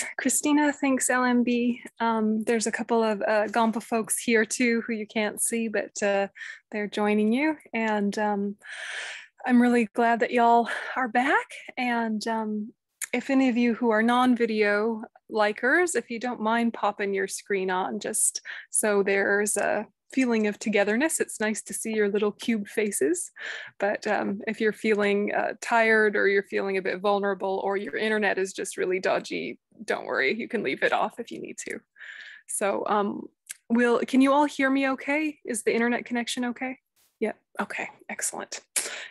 thanks, Christina. Thanks, LMB. There's a couple of Gampa folks here too who you can't see, but they're joining you. And I'm really glad that y'all are back. And if any of you who are non-video likers, if you don't mind popping your screen on, just so there's a feeling of togetherness. It's nice to see your little cube faces, but if you're feeling tired or you're feeling a bit vulnerable or your internet is just really dodgy, don't worry, you can leave it off if you need to. So can you all hear me okay? Is the internet connection okay? Yeah, okay, excellent,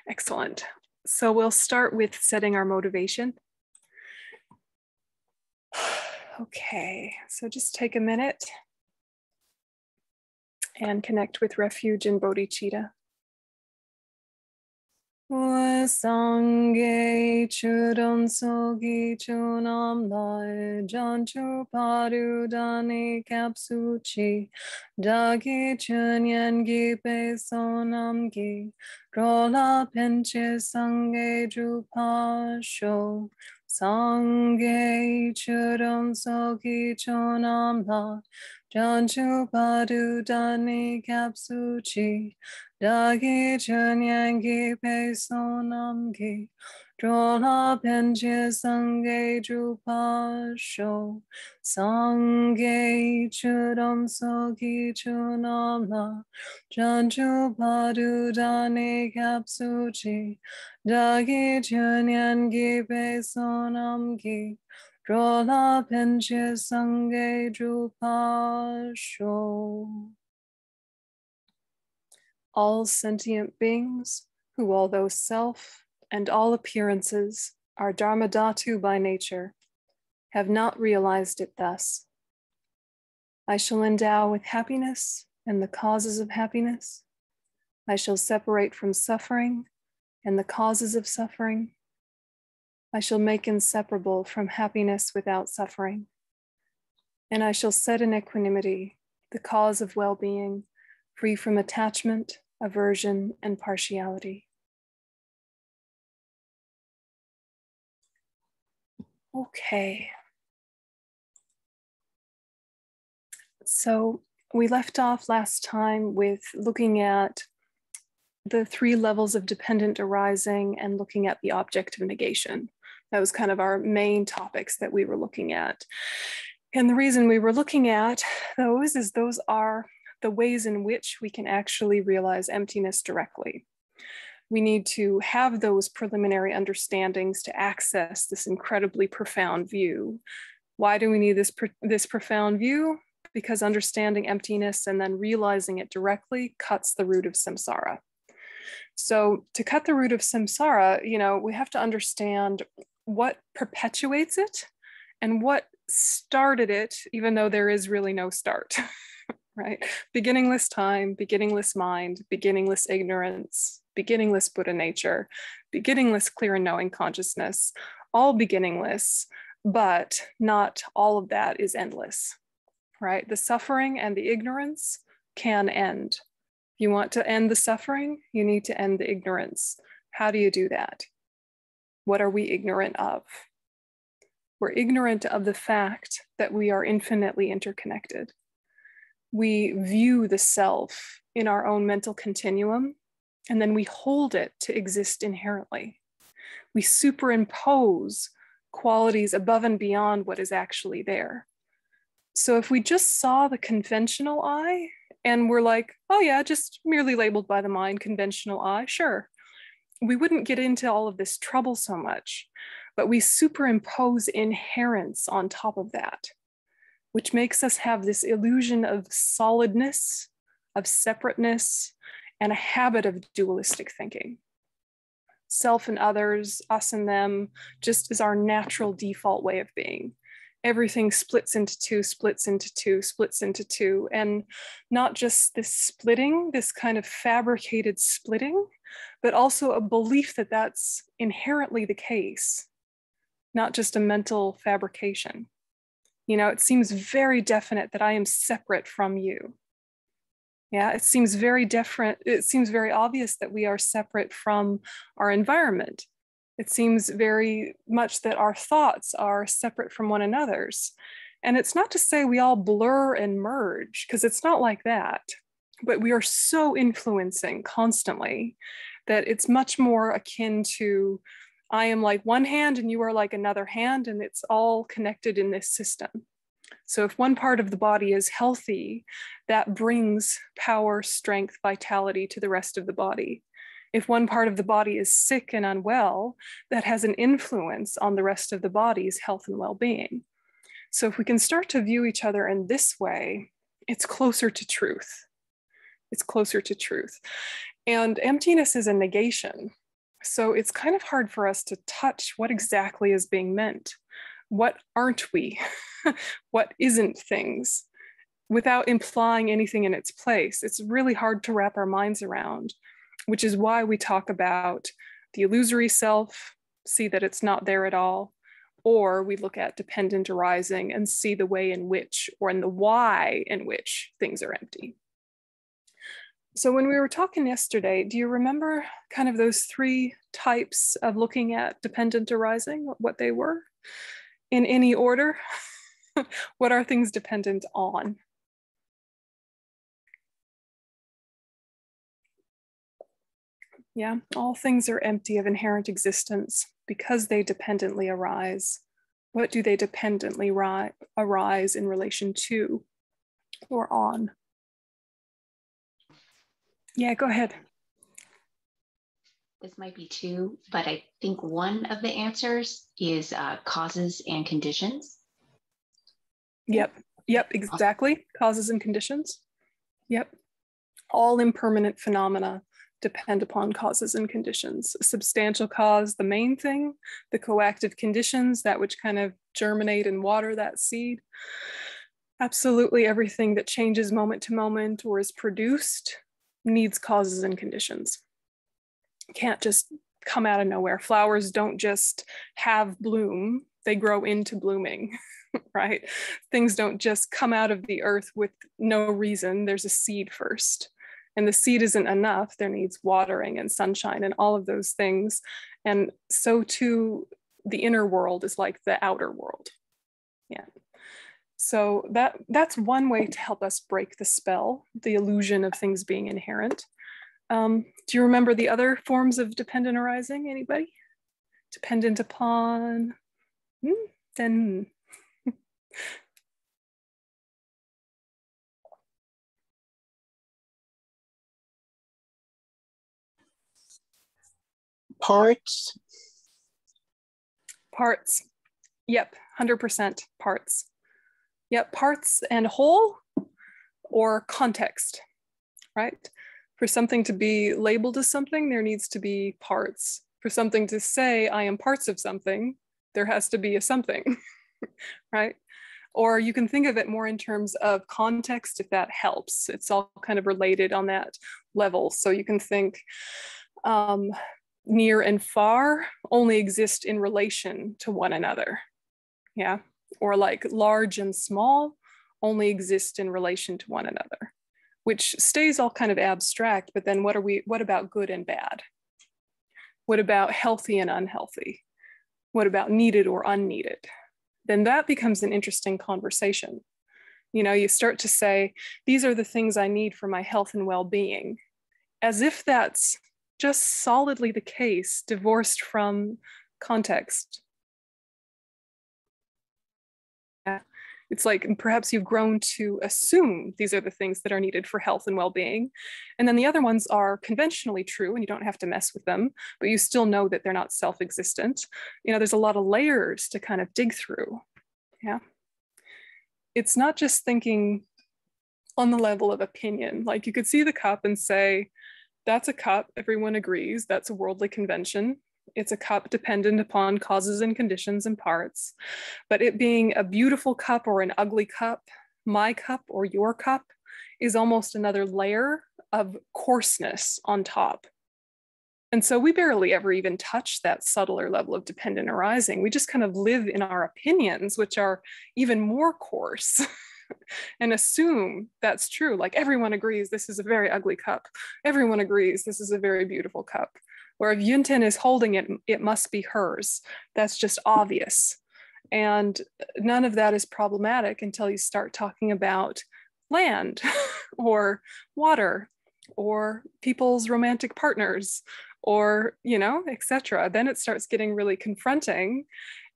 excellent. So we'll start with setting our motivation. Okay, so just take a minute and connect with refuge in bodhicitta. Wasange chudon sogi chunam lai janchu parudane kapsuchi dagi chunyan gipe sonam gi rola penche sange jupasho. Sange chudon sogi chonam la janchu padu dani kapsuchi dagi chunyangi pe sonam gi drola penche sange drupa sho. Sange chudon sogi chonam la janchu padu dani kapsuchi dagi chunyangi pe sonam gi drola penche sange drupa sho. All sentient beings who, although self and all appearances are Dharmadhatu by nature, have not realized it thus. I shall endow with happiness and the causes of happiness. I shall separate from suffering and the causes of suffering. I shall make inseparable from happiness without suffering. And I shall set in equanimity the cause of well-being, free from attachment, aversion, and partiality. Okay, so we left off last time with looking at the three levels of dependent arising and looking at the object of negation. That was kind of our main topics that we were looking at. And the reason we were looking at those is those are the ways in which we can actually realize emptiness directly. We need to have those preliminary understandings to access this incredibly profound view. Why do we need this profound view? Because understanding emptiness and then realizing it directly cuts the root of samsara. So to cut the root of samsara, you know, we have to understand what perpetuates it and what started it, even though there is really no start. Right? Beginningless time, beginningless mind, beginningless ignorance, beginningless Buddha nature, beginningless clear and knowing consciousness, all beginningless, but not all of that is endless, right? The suffering and the ignorance can end. If you want to end the suffering, you need to end the ignorance. How do you do that? What are we ignorant of? We're ignorant of the fact that we are infinitely interconnected. We view the self in our own mental continuum, and then we hold it to exist inherently. We superimpose qualities above and beyond what is actually there. So if we just saw the conventional I and we're like, oh yeah, just merely labeled by the mind, conventional I, sure, we wouldn't get into all of this trouble so much, but we superimpose inherence on top of that, which makes us have this illusion of solidness, of separateness, and a habit of dualistic thinking. Self and others, us and them, just is our natural default way of being. Everything splits into two, splits into two, splits into two, and not just this splitting, this kind of fabricated splitting, but also a belief that that's inherently the case, not just a mental fabrication. You know, it seems very definite that I am separate from you. Yeah, it seems very different. It seems very obvious that we are separate from our environment. It seems very much that our thoughts are separate from one another's. And it's not to say we all blur and merge, because it's not like that, but we are so influencing constantly that it's much more akin to, I am like one hand and you are like another hand, and it's all connected in this system. So if one part of the body is healthy, that brings power, strength, vitality to the rest of the body. If one part of the body is sick and unwell, that has an influence on the rest of the body's health and well-being. So if we can start to view each other in this way, it's closer to truth. It's closer to truth. And emptiness is a negation. So it's kind of hard for us to touch what exactly is being meant. What aren't we? What isn't things? Without implying anything in its place, it's really hard to wrap our minds around, which is why we talk about the illusory self, see that it's not there at all, or we look at dependent arising and see the way in which, or in the why in which things are empty. So when we were talking yesterday, do you remember kind of those three types of looking at dependent arising, what they were? In any order, what are things dependent on? Yeah, all things are empty of inherent existence because they dependently arise. What do they dependently arise in relation to or on? Yeah, go ahead. This might be two, but I think one of the answers is causes and conditions. Yep, exactly. Causes and conditions. Yep. All impermanent phenomena depend upon causes and conditions. Substantial cause, the main thing, the coactive conditions, that which kind of germinate and water that seed. Absolutely everything that changes moment to moment or is produced needs causes and conditions. Can't just come out of nowhere. Flowers don't just have bloom, they grow into blooming, right? Things don't just come out of the earth with no reason. There's a seed first. And the seed isn't enough. There needs watering and sunshine and all of those things. And so too, the inner world is like the outer world. Yeah. So that's one way to help us break the spell, the illusion of things being inherent. Do you remember the other forms of dependent arising, anybody? Dependent upon, then. Parts. Yep, 100% parts. Yep, parts and whole or context, right? For something to be labeled as something, there needs to be parts. For something to say, I am parts of something, there has to be a something, right? Or you can think of it more in terms of context, if that helps. It's all kind of related on that level. So you can think near and far only exist in relation to one another, yeah? Or like large and small only exist in relation to one another, which stays all kind of abstract, but then what about good and bad? What about healthy and unhealthy? What about needed or unneeded? Then that becomes an interesting conversation. You know, you start to say, these are the things I need for my health and well-being, as if that's just solidly the case, divorced from context. It's like perhaps you've grown to assume these are the things that are needed for health and well-being. And then the other ones are conventionally true and you don't have to mess with them, but you still know that they're not self-existent. You know, there's a lot of layers to kind of dig through. Yeah. It's not just thinking on the level of opinion. Like you could see the cup and say, that's a cup, everyone agrees, that's a worldly convention. It's a cup dependent upon causes and conditions and parts, but it being a beautiful cup or an ugly cup, my cup or your cup, is almost another layer of coarseness on top. And so we barely ever even touch that subtler level of dependent arising. We just kind of live in our opinions, which are even more coarse, and assume that's true. Like everyone agrees this is a very ugly cup. Everyone agrees this is a very beautiful cup. where if Yuntin is holding it, it must be hers. That's just obvious. And none of that is problematic until you start talking about land or water or people's romantic partners or, you know, etc. Then it starts getting really confronting,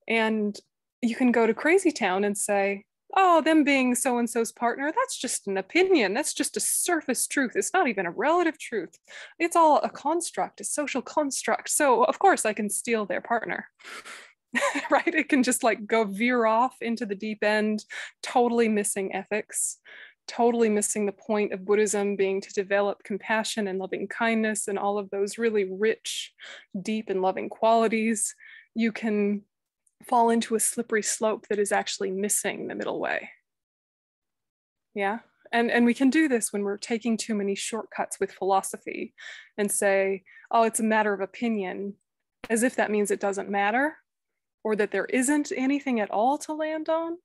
and you can go to Crazy Town and say, oh, them being so-and-so's partner, that's just an opinion. That's just a surface truth. It's not even a relative truth. It's all a construct, a social construct. So of course I can steal their partner, right? It can just like go veer off into the deep end, totally missing ethics, totally missing the point of Buddhism being to develop compassion and loving kindness and all of those really rich, deep and loving qualities. You can fall into a slippery slope that is actually missing the middle way. Yeah, and we can do this when we're taking too many shortcuts with philosophy and say, oh, it's a matter of opinion, as if that means it doesn't matter or that there isn't anything at all to land on.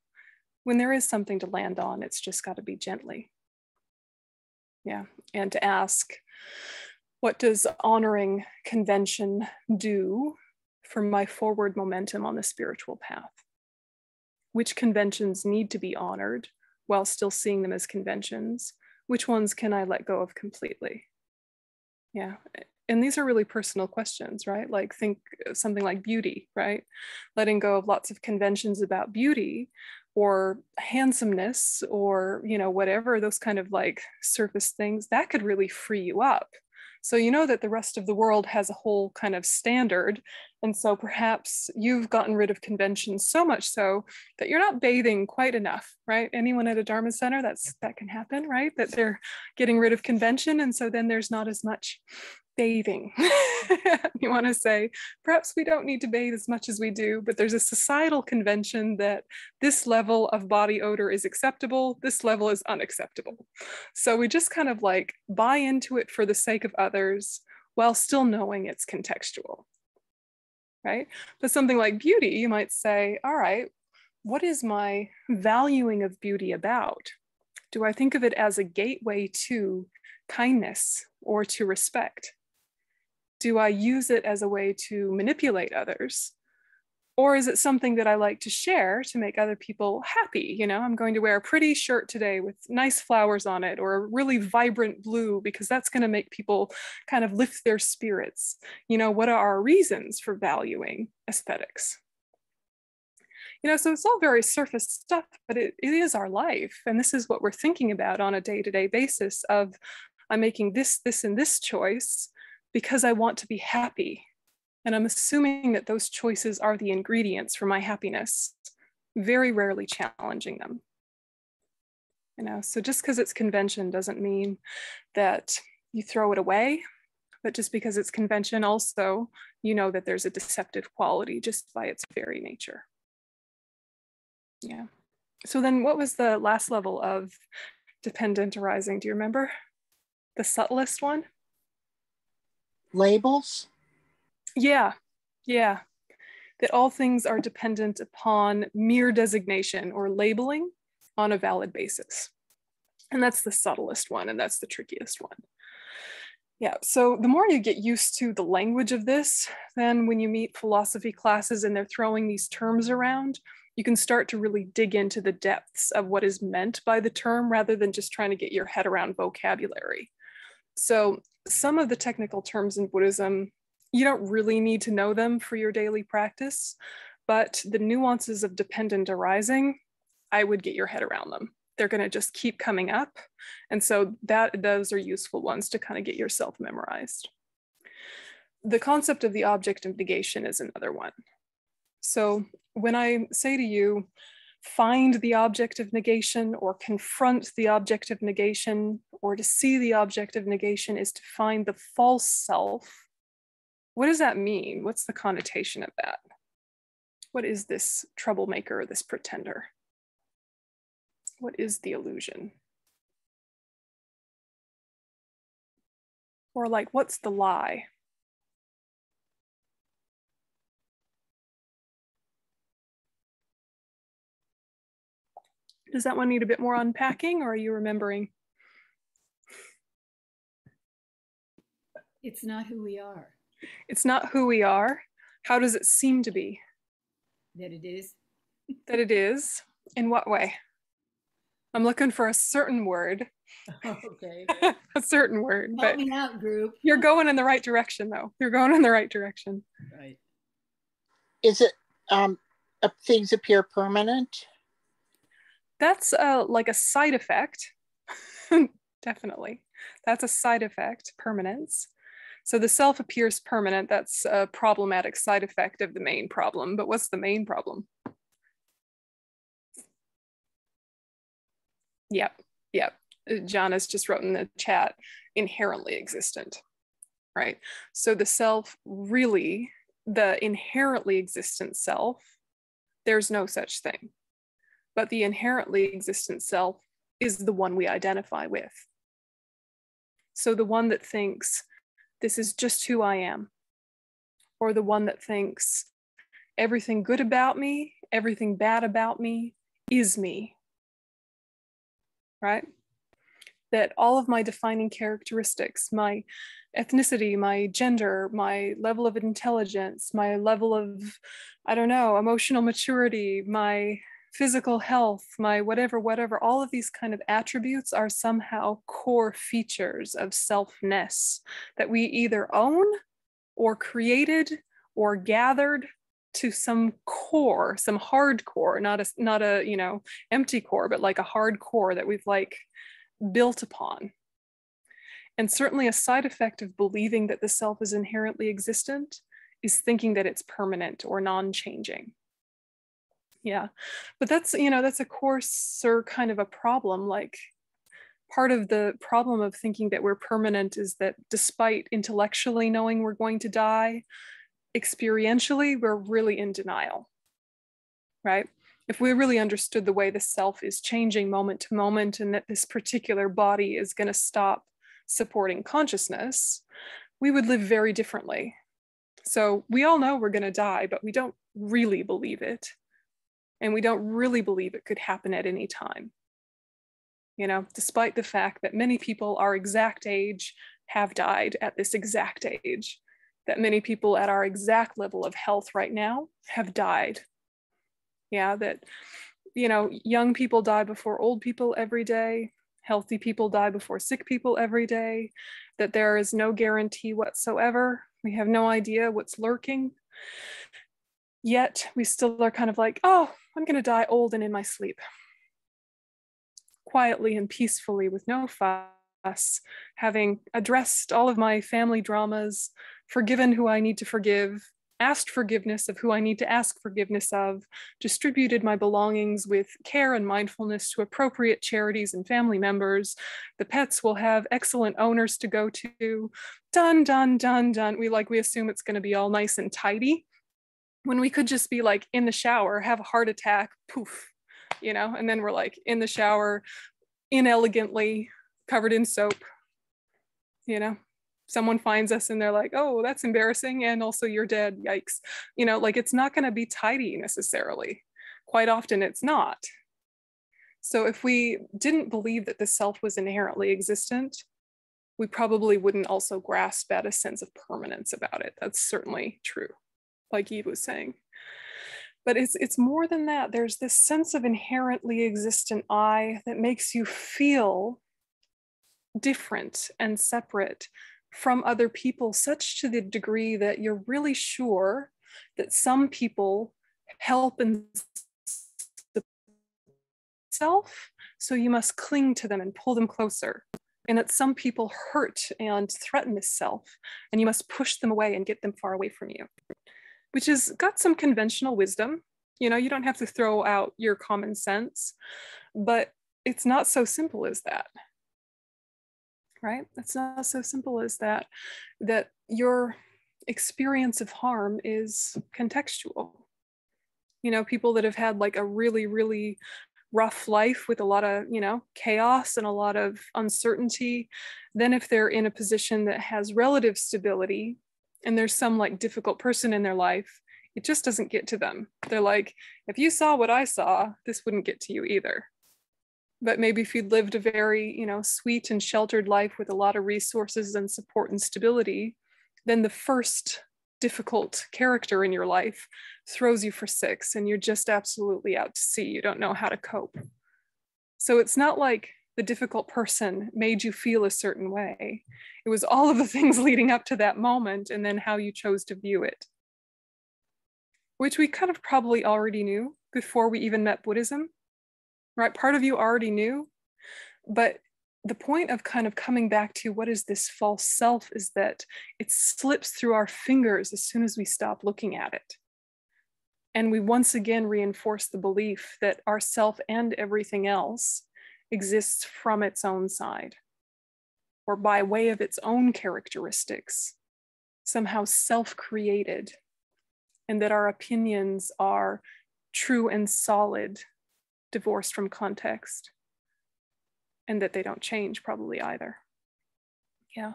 When there is something to land on, it's just got to be gently. Yeah, and to ask, what does honoring convention do for my forward momentum on the spiritual path? Which conventions need to be honored while still seeing them as conventions? Which ones can I let go of completely? Yeah, and these are really personal questions, right? Like think something like beauty, right? Letting go of lots of conventions about beauty or handsomeness or, you know, whatever, those kind of like surface things, that could really free you up. So you know that the rest of the world has a whole kind of standard. And so perhaps you've gotten rid of conventions so much so that you're not bathing quite enough, right? Anyone at a Dharma center, that can happen, right? That they're getting rid of convention. And so then there's not as much bathing. You want to say, perhaps we don't need to bathe as much as we do, but there's a societal convention that this level of body odor is acceptable, this level is unacceptable. So we just kind of like buy into it for the sake of others while still knowing it's contextual, right? But something like beauty, you might say, all right, what is my valuing of beauty about? Do I think of it as a gateway to kindness or to respect? Do I use it as a way to manipulate others? Or is it something that I like to share to make other people happy? You know, I'm going to wear a pretty shirt today with nice flowers on it, or a really vibrant blue, because that's going to make people kind of lift their spirits. You know, what are our reasons for valuing aesthetics? You know, so it's all very surface stuff, but it is our life. And this is what we're thinking about on a day-to-day basis of, I'm making this, this, and this choice because I want to be happy. And I'm assuming that those choices are the ingredients for my happiness, very rarely challenging them. You know, so just because it's convention doesn't mean that you throw it away, but just because it's convention also, you know that there's a deceptive quality just by its very nature. Yeah. So then what was the last level of dependent arising? Do you remember? The subtlest one? Labels? Yeah, yeah. That all things are dependent upon mere designation or labeling on a valid basis. And that's the subtlest one, and that's the trickiest one. Yeah, so the more you get used to the language of this, then when you meet philosophy classes and they're throwing these terms around, you can start to really dig into the depths of what is meant by the term rather than just trying to get your head around vocabulary. So some of the technical terms in Buddhism, you don't really need to know them for your daily practice, but the nuances of dependent arising, I would get your head around them. They're going to just keep coming up. And so those are useful ones to kind of get yourself memorized. The concept of the object of negation is another one. So when I say to you, find the object of negation or confront the object of negation, or to see the object of negation is to find the false self, what does that mean? What's the connotation of that? What is this troublemaker, this pretender? What is the illusion? Or like, what's the lie? Does that one need a bit more unpacking, or are you remembering? It's not who we are. It's not who we are. How does it seem to be? That it is. That it is. In what way? I'm looking for a certain word. Okay. A certain word. Help me out, group. You're going in the right direction, though. You're going in the right direction. Right. Is it things appear permanent? That's like a side effect. Definitely. That's a side effect, permanence. So the self appears permanent. That's a problematic side effect of the main problem. But what's the main problem? Yep. Yep. John has just wrote in the chat, inherently existent, right? So the self, really, the inherently existent self, there's no such thing. But the inherently existent self is the one we identify with. So the one that thinks, this is just who I am, or the one that thinks, everything good about me, everything bad about me is me, right? That all of my defining characteristics, my ethnicity, my gender, my level of intelligence, my level of, I don't know, emotional maturity, my physical health, my whatever, whatever, all of these kind of attributes are somehow core features of selfness that we either own or created or gathered to some core, some hard core, not a you know, empty core, but like a hard core that we've like built upon. And certainly a side effect of believing that the self is inherently existent is thinking that it's permanent or non-changing. Yeah, but that's, you know, that's a coarser kind of a problem. Like part of the problem of thinking that we're permanent is that despite intellectually knowing we're going to die, experientially, we're really in denial, right? If we really understood the way the self is changing moment to moment and that this particular body is going to stop supporting consciousness, we would live very differently. So we all know we're going to die, but we don't really believe it. And we don't really believe it could happen at any time. You know, despite the fact that many people our exact age have died at this exact age, that many people at our exact level of health right now have died. Yeah, that, you know, young people die before old people every day, healthy people die before sick people every day, that there is no guarantee whatsoever. We have no idea what's lurking. Yet we still are kind of like, oh, I'm going to die old and in my sleep. Quietly and peacefully with no fuss, having addressed all of my family dramas, forgiven who I need to forgive, asked forgiveness of who I need to ask forgiveness of, distributed my belongings with care and mindfulness to appropriate charities and family members. The pets will have excellent owners to go to. Done, done, done, done. We assume it's going to be all nice and tidy, when we could just be like in the shower, have a heart attack, poof, you know, and then we're like in the shower, inelegantly, covered in soap, you know, someone finds us and they're like, oh, that's embarrassing. And also you're dead, yikes. You know, like it's not going to be tidy necessarily. Quite often it's not. So if we didn't believe that the self was inherently existent, we probably wouldn't also grasp at a sense of permanence about it. That's certainly true. Like Eve was saying. But it's more than that. There's this sense of inherently existent I that makes you feel different and separate from other people, such to the degree that you're really sure that some people help and self, so you must cling to them and pull them closer. And that some people hurt and threaten this self, and you must push them away and get them far away from you. Which has got some conventional wisdom. You know, you don't have to throw out your common sense, but it's not so simple as that, right? It's not so simple as that, that your experience of harm is contextual. You know, people that have had like a really, really rough life with a lot of, you know, chaos and a lot of uncertainty, then if they're in a position that has relative stability, and there's some like difficult person in their life, it just doesn't get to them. They're like, if you saw what I saw, this wouldn't get to you either. But maybe if you'd lived a very, you know, sweet and sheltered life with a lot of resources and support and stability, then the first difficult character in your life throws you for six and you're just absolutely out to sea. You don't know how to cope. So it's not like the difficult person made you feel a certain way. It was all of the things leading up to that moment and then how you chose to view it, which we kind of probably already knew before we even met Buddhism, right? Part of you already knew, but the point of kind of coming back to what is this false self is that it slips through our fingers as soon as we stop looking at it. And we once again reinforce the belief that our self and everything else exists from its own side or by way of its own characteristics, somehow self-created, and that our opinions are true and solid, divorced from context, and that they don't change probably either. Yeah,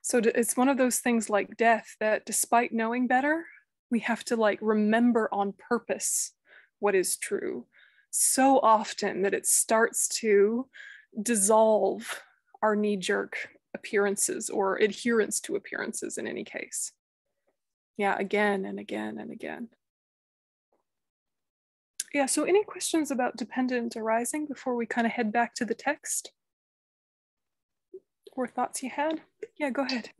so it's one of those things like death that despite knowing better, we have to like remember on purpose what is true so often that it starts to dissolve our knee-jerk appearances or adherence to appearances in any case. Yeah, again and again and again. Yeah, so any questions about dependent arising before we kind of head back to the text? Or thoughts you had? Yeah, go ahead.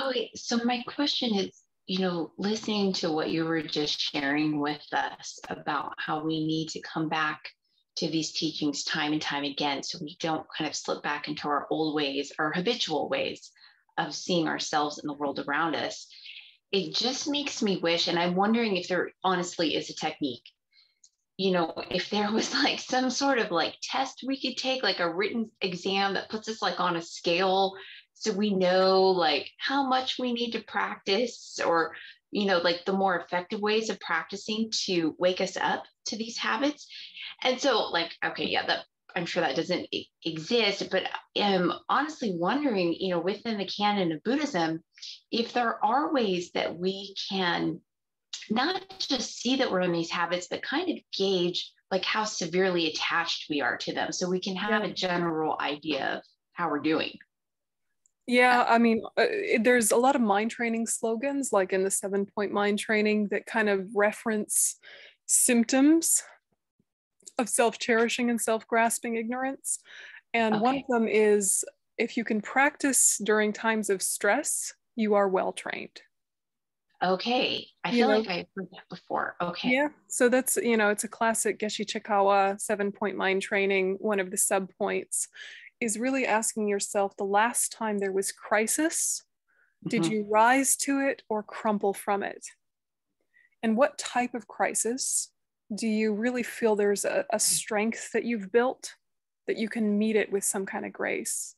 Okay, so my question is, you know, listening to what you were just sharing with us about how we need to come back to these teachings time and time again so we don't kind of slip back into our old ways or habitual ways of seeing ourselves and the world around us. It just makes me wish, and I'm wondering if there honestly is a technique, you know, if there was like some sort of like test we could take, like a written exam that puts us like on a scale so we know like how much we need to practice or, you know, like the more effective ways of practicing to wake us up to these habits. And so like, okay, yeah, that I'm sure that doesn't exist, but I'm honestly wondering, you know, within the canon of Buddhism, if there are ways that we can not just see that we're in these habits, but kind of gauge like how severely attached we are to them. So we can have a general idea of how we're doing. Yeah, I mean, there's a lot of mind training slogans, like in the 7-point mind training, that kind of reference symptoms of self-cherishing and self-grasping ignorance. And one of them is, if you can practice during times of stress, you are well-trained. Okay, I feel like I've heard that before. Okay. Yeah, so that's, you know, it's a classic Geshe Chikawa 7-point mind training. One of the sub-points is really asking yourself, the last time there was crisis, did you rise to it or crumple from it? And what type of crisis do you really feel there's a strength that you've built that you can meet it with some kind of grace?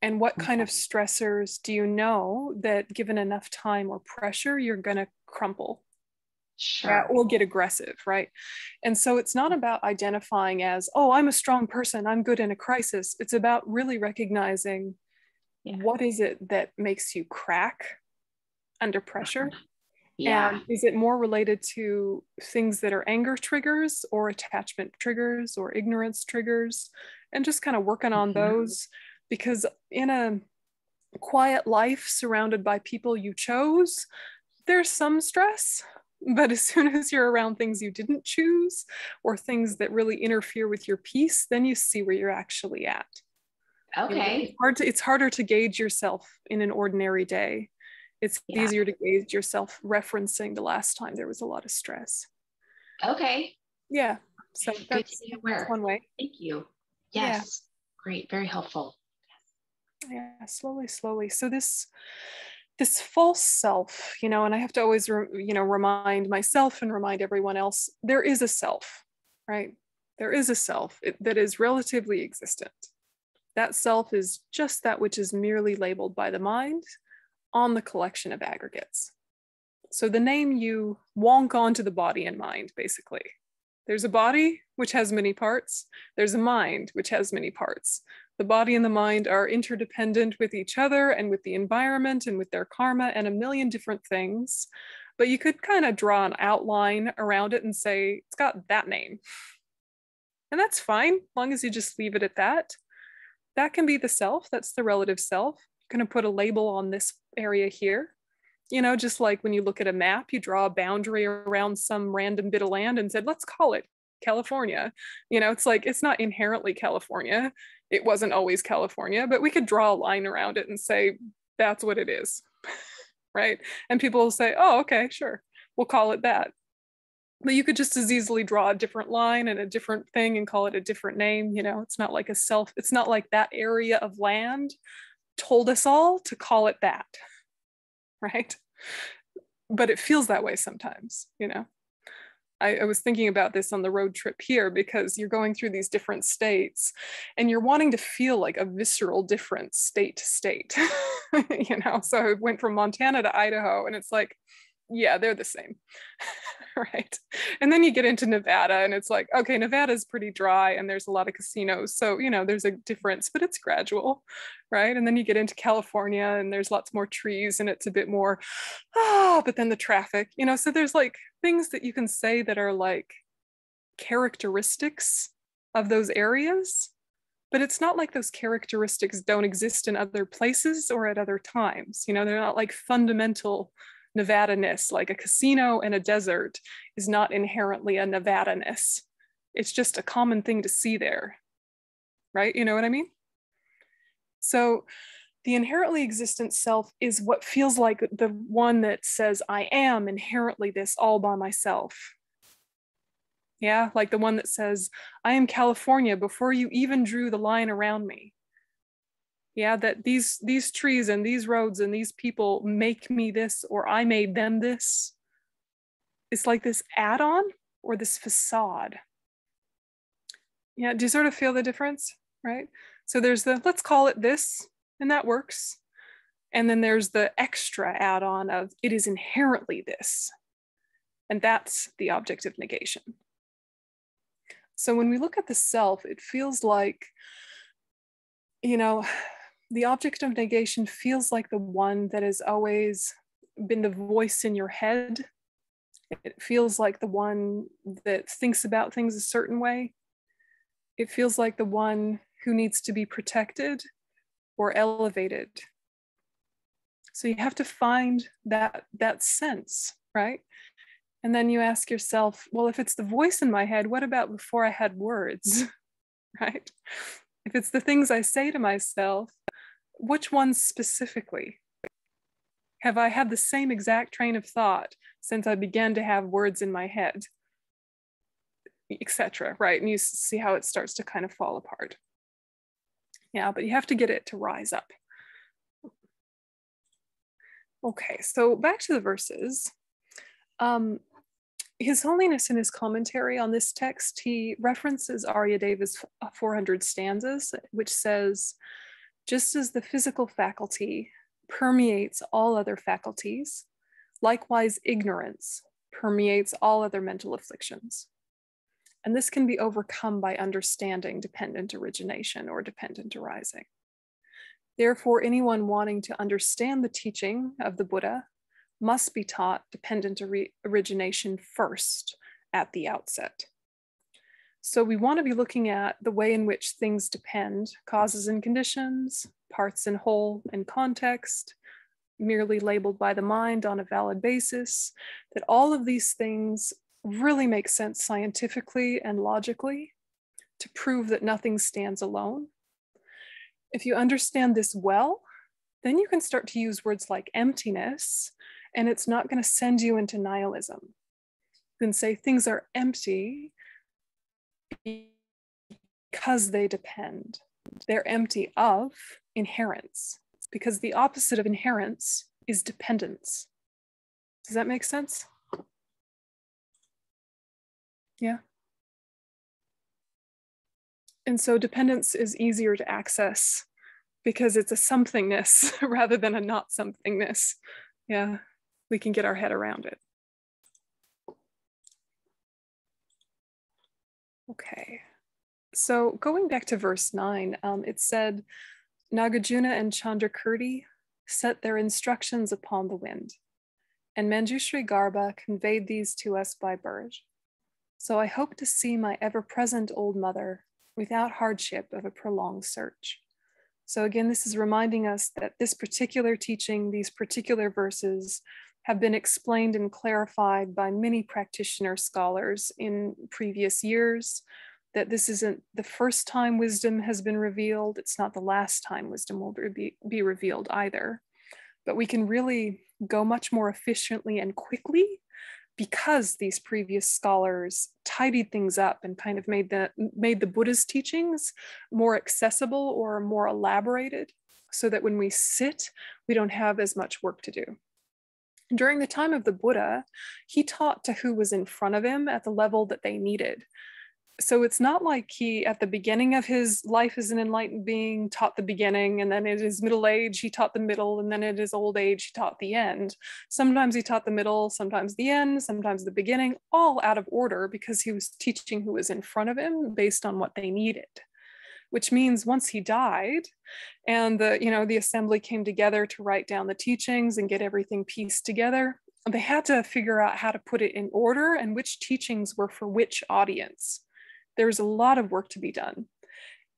And what kind of stressors do you know that given enough time or pressure, you're going to crumple or get aggressive, right? And so it's not about identifying as, oh, I'm a strong person, I'm good in a crisis. It's about really recognizing what is it that makes you crack under pressure? And is it more related to things that are anger triggers or attachment triggers or ignorance triggers? And just kind of working on those. Because in a quiet life surrounded by people you chose, there's some stress, but as soon as you're around things you didn't choose or things that really interfere with your peace, then you see where you're actually at. Okay. It's harder to gauge yourself in an ordinary day. It's easier to gauge yourself referencing the last time there was a lot of stress. Okay. Yeah. So that's one way. Thank you. Yes. Yeah. Great. Very helpful. Yeah, slowly, slowly. So this false self, you know, and I have to always, remind myself and remind everyone else, there is a self, right? There is a self that is relatively existent. That self is just that which is merely labeled by the mind on the collection of aggregates. So the name you wonk onto the body and mind, basically. There's a body, which has many parts. There's a mind, which has many parts. The body and the mind are interdependent with each other and with the environment and with their karma and a million different things. But you could kind of draw an outline around it and say, it's got that name. And that's fine, as long as you just leave it at that. That can be the self, that's the relative self. You're going to put a label on this area here. You know, just like when you look at a map, you draw a boundary around some random bit of land and said, let's call it California. You know, it's like, it's not inherently California. It wasn't always California, but we could draw a line around it and say, that's what it is, right? And people will say, oh, okay, sure, we'll call it that. But you could just as easily draw a different line and a different thing and call it a different name. You know, it's not like it's not like that area of land told us all to call it that, right? But it feels that way sometimes, you know? I was thinking about this on the road trip here, because you're going through these different states and you're wanting to feel like a visceral difference state to state, you know? So I went from Montana to Idaho and it's like, yeah, they're the same, right? And then you get into Nevada and it's like, okay, Nevada's pretty dry and there's a lot of casinos. So, you know, there's a difference, but it's gradual, right? And then you get into California and there's lots more trees and it's a bit more, but then the traffic, you know, so there's like things that you can say that are like characteristics of those areas, but it's not like those characteristics don't exist in other places or at other times. You know, they're not like fundamental Nevada-ness, like a casino and a desert is not inherently a Nevada-ness. It's just a common thing to see there, right? You know what I mean? So the inherently existent self is what feels like the one that says, I am inherently this all by myself. Yeah, like the one that says, I am California before you even drew the line around me. Yeah, that these trees and these roads and these people make me this, or I made them this. It's like this add-on or this facade. Yeah, do you sort of feel the difference, right? So there's the, let's call it this, and that works. And then there's the extra add-on of, it is inherently this. And that's the object of negation. So when we look at the self, it feels like, you know, the object of negation feels like the one that has always been the voice in your head. It feels like the one that thinks about things a certain way. It feels like the one who needs to be protected or elevated. So you have to find that sense, right? And then you ask yourself, well, if it's the voice in my head, what about before I had words, right? If it's the things I say to myself, which ones specifically? Have I had the same exact train of thought since I began to have words in my head, etc., right? And you see how it starts to kind of fall apart. Yeah, but you have to get it to rise up. Okay, so back to the verses. His Holiness, in his commentary on this text, he references Arya Deva's 400 stanzas, which says, just as the physical faculty permeates all other faculties, likewise ignorance permeates all other mental afflictions. And this can be overcome by understanding dependent origination or dependent arising. Therefore, anyone wanting to understand the teaching of the Buddha must be taught dependent origination first at the outset. So we want to be looking at the way in which things depend, causes and conditions, parts and whole and context, merely labeled by the mind on a valid basis, that all of these things really make sense scientifically and logically to prove that nothing stands alone. If you understand this well, then you can start to use words like emptiness, and it's not going to send you into nihilism. You can say things are empty because they depend. They're empty of inherence, because the opposite of inherence is dependence. Does that make sense? Yeah. And so dependence is easier to access because it's a somethingness rather than a not somethingness. Yeah. We can get our head around it. Okay, so going back to verse 9, it said, Nagarjuna and Chandrakirti set their instructions upon the wind, and Manjushri Garba conveyed these to us by bird. So I hope to see my ever-present old mother without hardship of a prolonged search. So again, this is reminding us that this particular teaching, these particular verses have been explained and clarified by many practitioner scholars in previous years, that this isn't the first time wisdom has been revealed. It's not the last time wisdom will be revealed either. But we can really go much more efficiently and quickly because these previous scholars tidied things up and kind of made the Buddha's teachings more accessible or more elaborated, so that when we sit, we don't have as much work to do. During the time of the Buddha, he taught to who was in front of him at the level that they needed. So it's not like he, at the beginning of his life as an enlightened being, taught the beginning, and then in his middle age, he taught the middle, and then in his old age, he taught the end. Sometimes he taught the middle, sometimes the end, sometimes the beginning, all out of order because he was teaching who was in front of him based on what they needed. Which means once he died and the assembly came together to write down the teachings and get everything pieced together, they had to figure out how to put it in order and which teachings were for which audience. There was a lot of work to be done.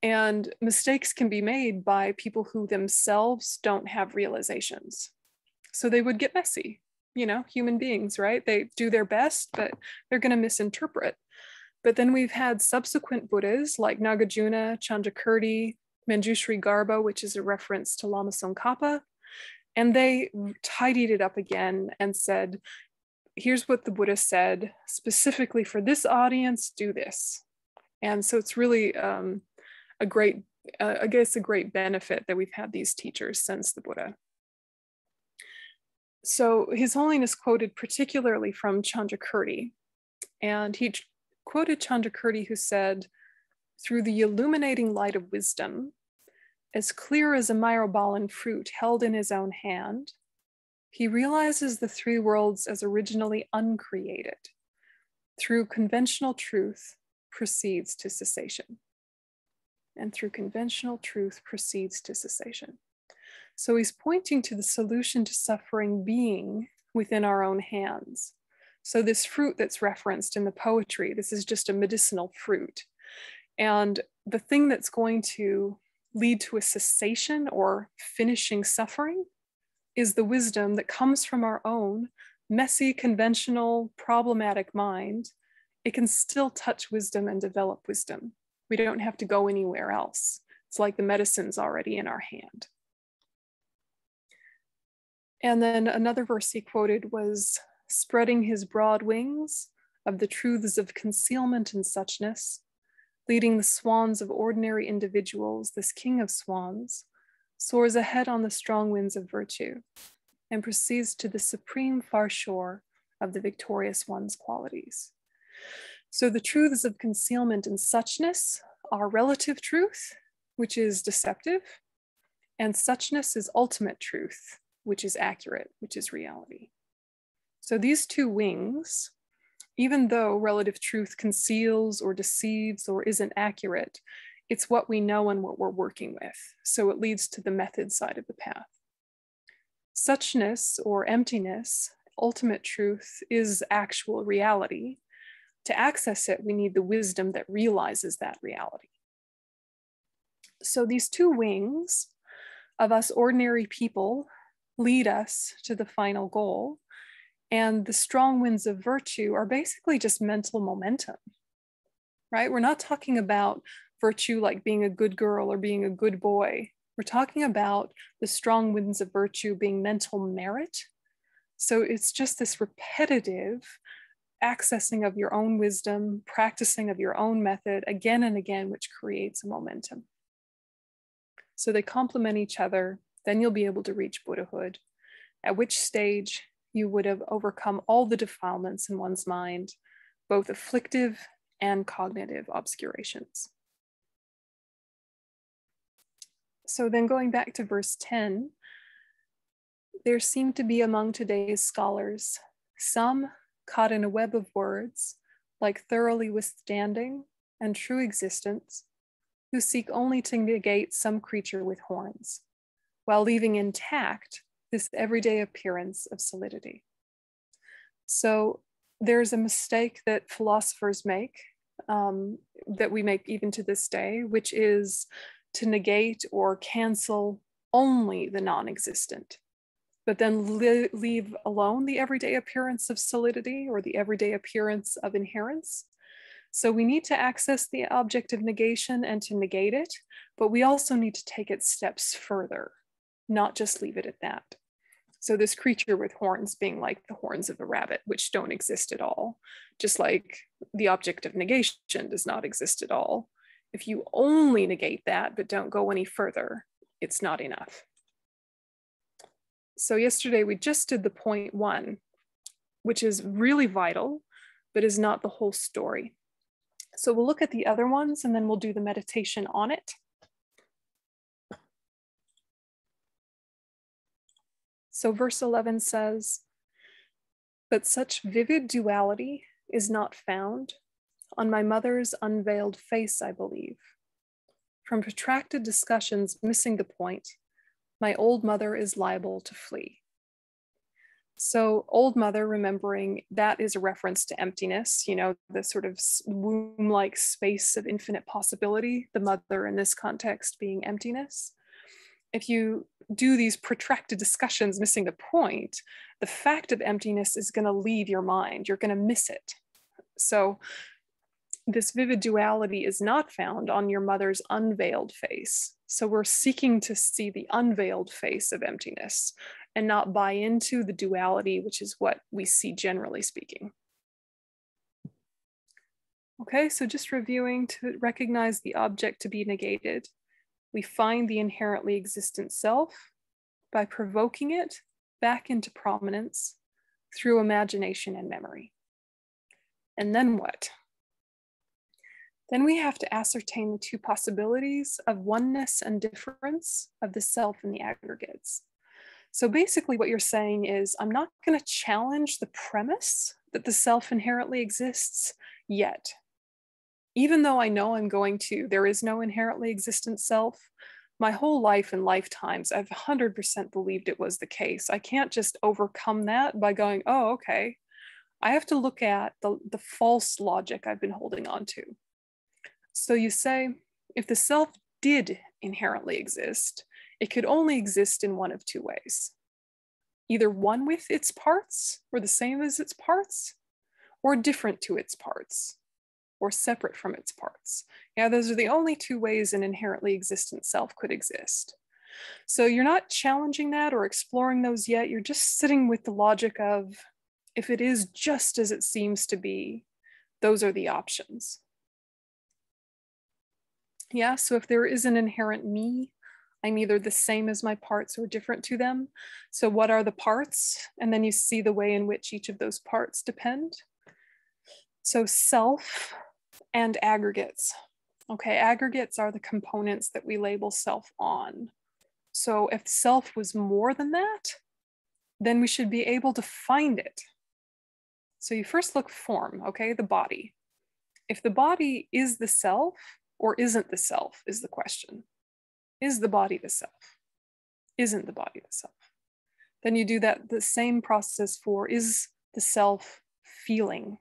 And mistakes can be made by people who themselves don't have realizations. So they would get messy, human beings, right? They do their best, but they're going to misinterpret. But then we've had subsequent Buddhas like Nagarjuna, Chandrakirti, Manjushri Garba, which is a reference to Lama Tsongkhapa, and they tidied it up again and said, here's what the Buddha said, specifically for this audience, do this. And so it's really a great benefit that we've had these teachers since the Buddha. So His Holiness quoted particularly from Chandrakirti, and he quoted Chandrakirti, who said, "Through the illuminating light of wisdom, as clear as a myrobalan fruit held in his own hand, he realizes the three worlds as originally uncreated. Through conventional truth proceeds to cessation." And through conventional truth proceeds to cessation. So he's pointing to the solution to suffering being within our own hands. So this fruit that's referenced in the poetry, this is just a medicinal fruit. And the thing that's going to lead to a cessation or finishing suffering is the wisdom that comes from our own messy, conventional, problematic mind. It can still touch wisdom and develop wisdom. We don't have to go anywhere else. It's like the medicine's already in our hand. And then another verse he quoted was, "Spreading his broad wings of the truths of concealment and suchness, leading the swans of ordinary individuals, this king of swans, soars ahead on the strong winds of virtue and proceeds to the supreme far shore of the victorious one's qualities." So the truths of concealment and suchness are relative truth, which is deceptive, and suchness is ultimate truth, which is accurate, which is reality. So these two wings, even though relative truth conceals or deceives or isn't accurate, it's what we know and what we're working with. So it leads to the method side of the path. Suchness or emptiness, ultimate truth, is actual reality. To access it, we need the wisdom that realizes that reality. So these two wings of us ordinary people lead us to the final goal. And the strong winds of virtue are basically just mental momentum, right? We're not talking about virtue like being a good girl or being a good boy. We're talking about the strong winds of virtue being mental merit. So it's just this repetitive accessing of your own wisdom, practicing of your own method again and again, which creates a momentum. So they complement each other. Then you'll be able to reach Buddhahood, at which stage you would have overcome all the defilements in one's mind, both afflictive and cognitive obscurations. So then going back to verse 10, there seemed to be among today's scholars some caught in a web of words, like thoroughly withstanding and true existence, who seek only to negate some creature with horns, while leaving intact this everyday appearance of solidity. So there's a mistake that philosophers make, that we make even to this day, which is to negate or cancel only the non-existent, but then leave alone the everyday appearance of solidity or the everyday appearance of inherence. So we need to access the object of negation and to negate it, but we also need to take it steps further, not just leave it at that. So this creature with horns being like the horns of a rabbit, which don't exist at all, just like the object of negation does not exist at all. If you only negate that, but don't go any further, it's not enough. So yesterday we just did the point one, which is really vital, but is not the whole story. So we'll look at the other ones and then we'll do the meditation on it. So verse 11 says, but such vivid duality is not found on my mother's unveiled face, I believe. From protracted discussions missing the point, my old mother is liable to flee. So old mother, remembering, that is a reference to emptiness, you know, the sort of womb-like space of infinite possibility, the mother in this context being emptiness. If you do these protracted discussions missing the point, the fact of emptiness is going to leave your mind, you're going to miss it. So this vivid duality is not found on your mother's unveiled face. So we're seeking to see the unveiled face of emptiness and not buy into the duality, which is what we see generally speaking. Okay, so just reviewing, to recognize the object to be negated, we find the inherently existent self by provoking it back into prominence through imagination and memory. And then what? Then we have to ascertain the two possibilities of oneness and difference of the self and the aggregates. So basically what you're saying is, I'm not going to challenge the premise that the self inherently exists yet. Even though I know I'm going to, there is no inherently existent self, my whole life and lifetimes, I've 100% believed it was the case. I can't just overcome that by going, oh, okay. I have to look at the false logic I've been holding on to. So you say, if the self did inherently exist, it could only exist in one of two ways. Either one with its parts, or the same as its parts, or different to its parts, or separate from its parts. Yeah, those are the only two ways an inherently existent self could exist. So you're not challenging that or exploring those yet. You're just sitting with the logic of, if it is just as it seems to be, those are the options. Yeah, so if there is an inherent me, I'm either the same as my parts or different to them. So what are the parts? And then you see the way in which each of those parts depend. So self and aggregates. Okay, aggregates are the components that we label self on. So if self was more than that, then we should be able to find it. So you first look form, okay, the body. If the body is the self or isn't the self is the question. Is the body the self? Isn't the body the self? Then you do that the same process for, is the self feeling?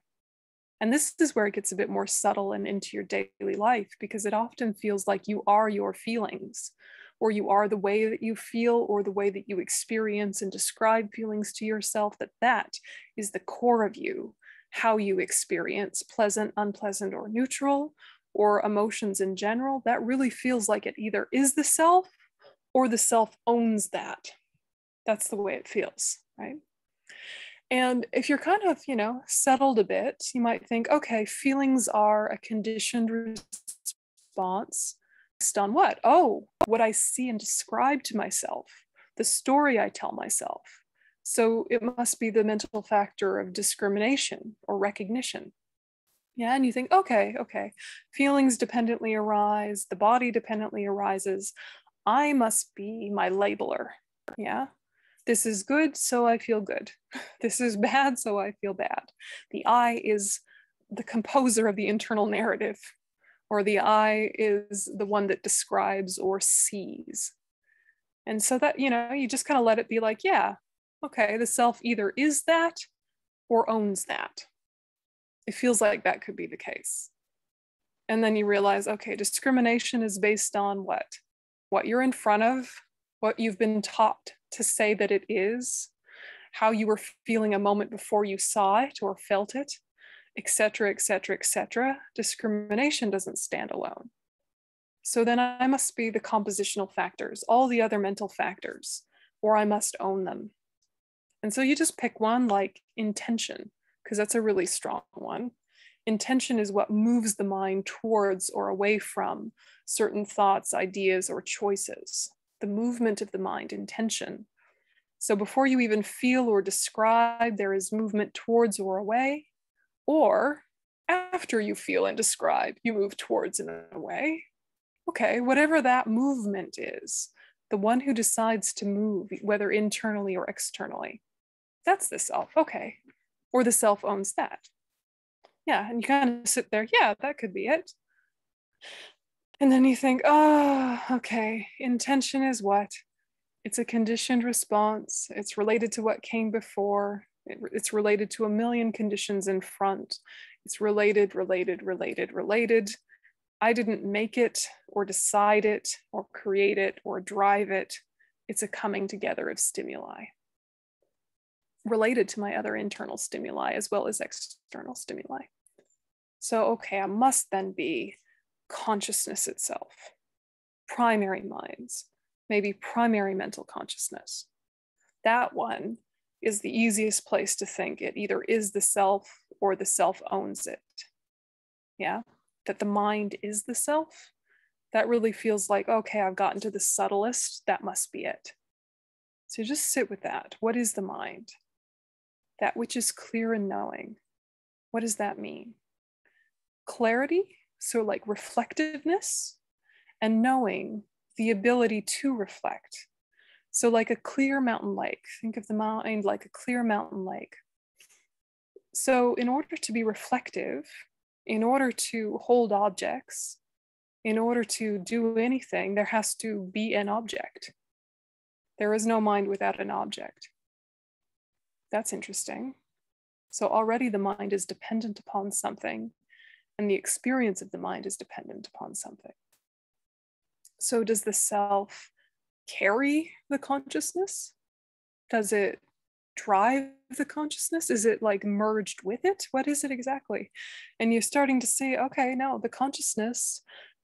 And this is where it gets a bit more subtle and into your daily life, because it often feels like you are your feelings, or you are the way that you feel, or the way that you experience and describe feelings to yourself, that is the core of you, how you experience pleasant, unpleasant, or neutral, or emotions in general. That really feels like it either is the self or the self owns that. That's the way it feels, right? And if you're kind of, you know, settled a bit, you might think, okay, feelings are a conditioned response based on what? Oh, what I see and describe to myself, the story I tell myself. So it must be the mental factor of discrimination or recognition. Yeah, and you think, okay, feelings dependently arise, the body dependently arises, I must be my labeler, yeah? This is good, so I feel good. This is bad, so I feel bad. The I is the composer of the internal narrative, or the I is the one that describes or sees. And so that, you know, you just kind of let it be like, yeah, okay, the self either is that or owns that. It feels like that could be the case. And then you realize, okay, discrimination is based on what? what you're in front of, what you've been taught to say that it is, how you were feeling a moment before you saw it or felt it, etc., etc., etc. Discrimination doesn't stand alone. So then I must be the compositional factors, all the other mental factors, or I must own them. And so you just pick one, like intention, because that's a really strong one. Intention is what moves the mind towards or away from certain thoughts, ideas, or choices. The movement of the mind, intention. So before you even feel or describe, there is movement towards or away, or after you feel and describe, you move towards and away. Okay, whatever that movement is, the one who decides to move, whether internally or externally, that's the self, okay. Or the self owns that. Yeah, and you kind of sit there, yeah, that could be it. And then you think, oh, okay, intention is what? It's a conditioned response. It's related to what came before. It's related to a million conditions in front. It's related. I didn't make it or decide it or create it or drive it. It's a coming together of stimuli related to my other internal stimuli as well as external stimuli. So, okay, I must then be consciousness itself, primary minds, maybe primary mental consciousness. That one is the easiest place to think it either is the self or the self owns it. Yeah. That the mind is the self, that really feels like, okay, I've gotten to the subtlest, that must be it. So just sit with that. What is the mind? That which is clear and knowing. What does that mean? Clarity, so like reflectiveness, and knowing, the ability to reflect. So like a clear mountain lake. Think of the mind like a clear mountain lake. So in order to be reflective, in order to hold objects, in order to do anything, there has to be an object. There is no mind without an object. That's interesting. So already the mind is dependent upon something, and the experience of the mind is dependent upon something. So does the self carry the consciousness? Does it drive the consciousness? Is it like merged with it? What is it exactly? And you're starting to see, okay, no, the consciousness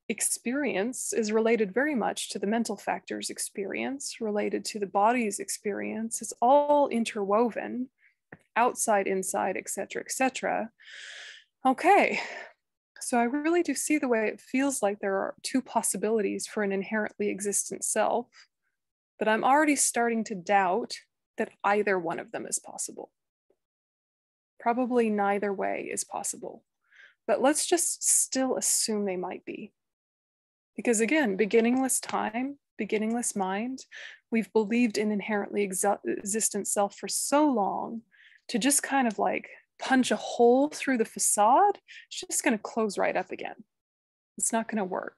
experience is related very much to the mental factors experience, related to the body's experience. It's all interwoven, outside, inside, etc., etc. Okay, so I really do see the way it feels like there are two possibilities for an inherently existent self, but I'm already starting to doubt that either one of them is possible. Probably neither way is possible, but let's just still assume they might be. Because again, beginningless time, beginningless mind, we've believed in inherently existent self for so long, to just kind of like punch a hole through the facade, it's just gonna close right up again. It's not gonna work.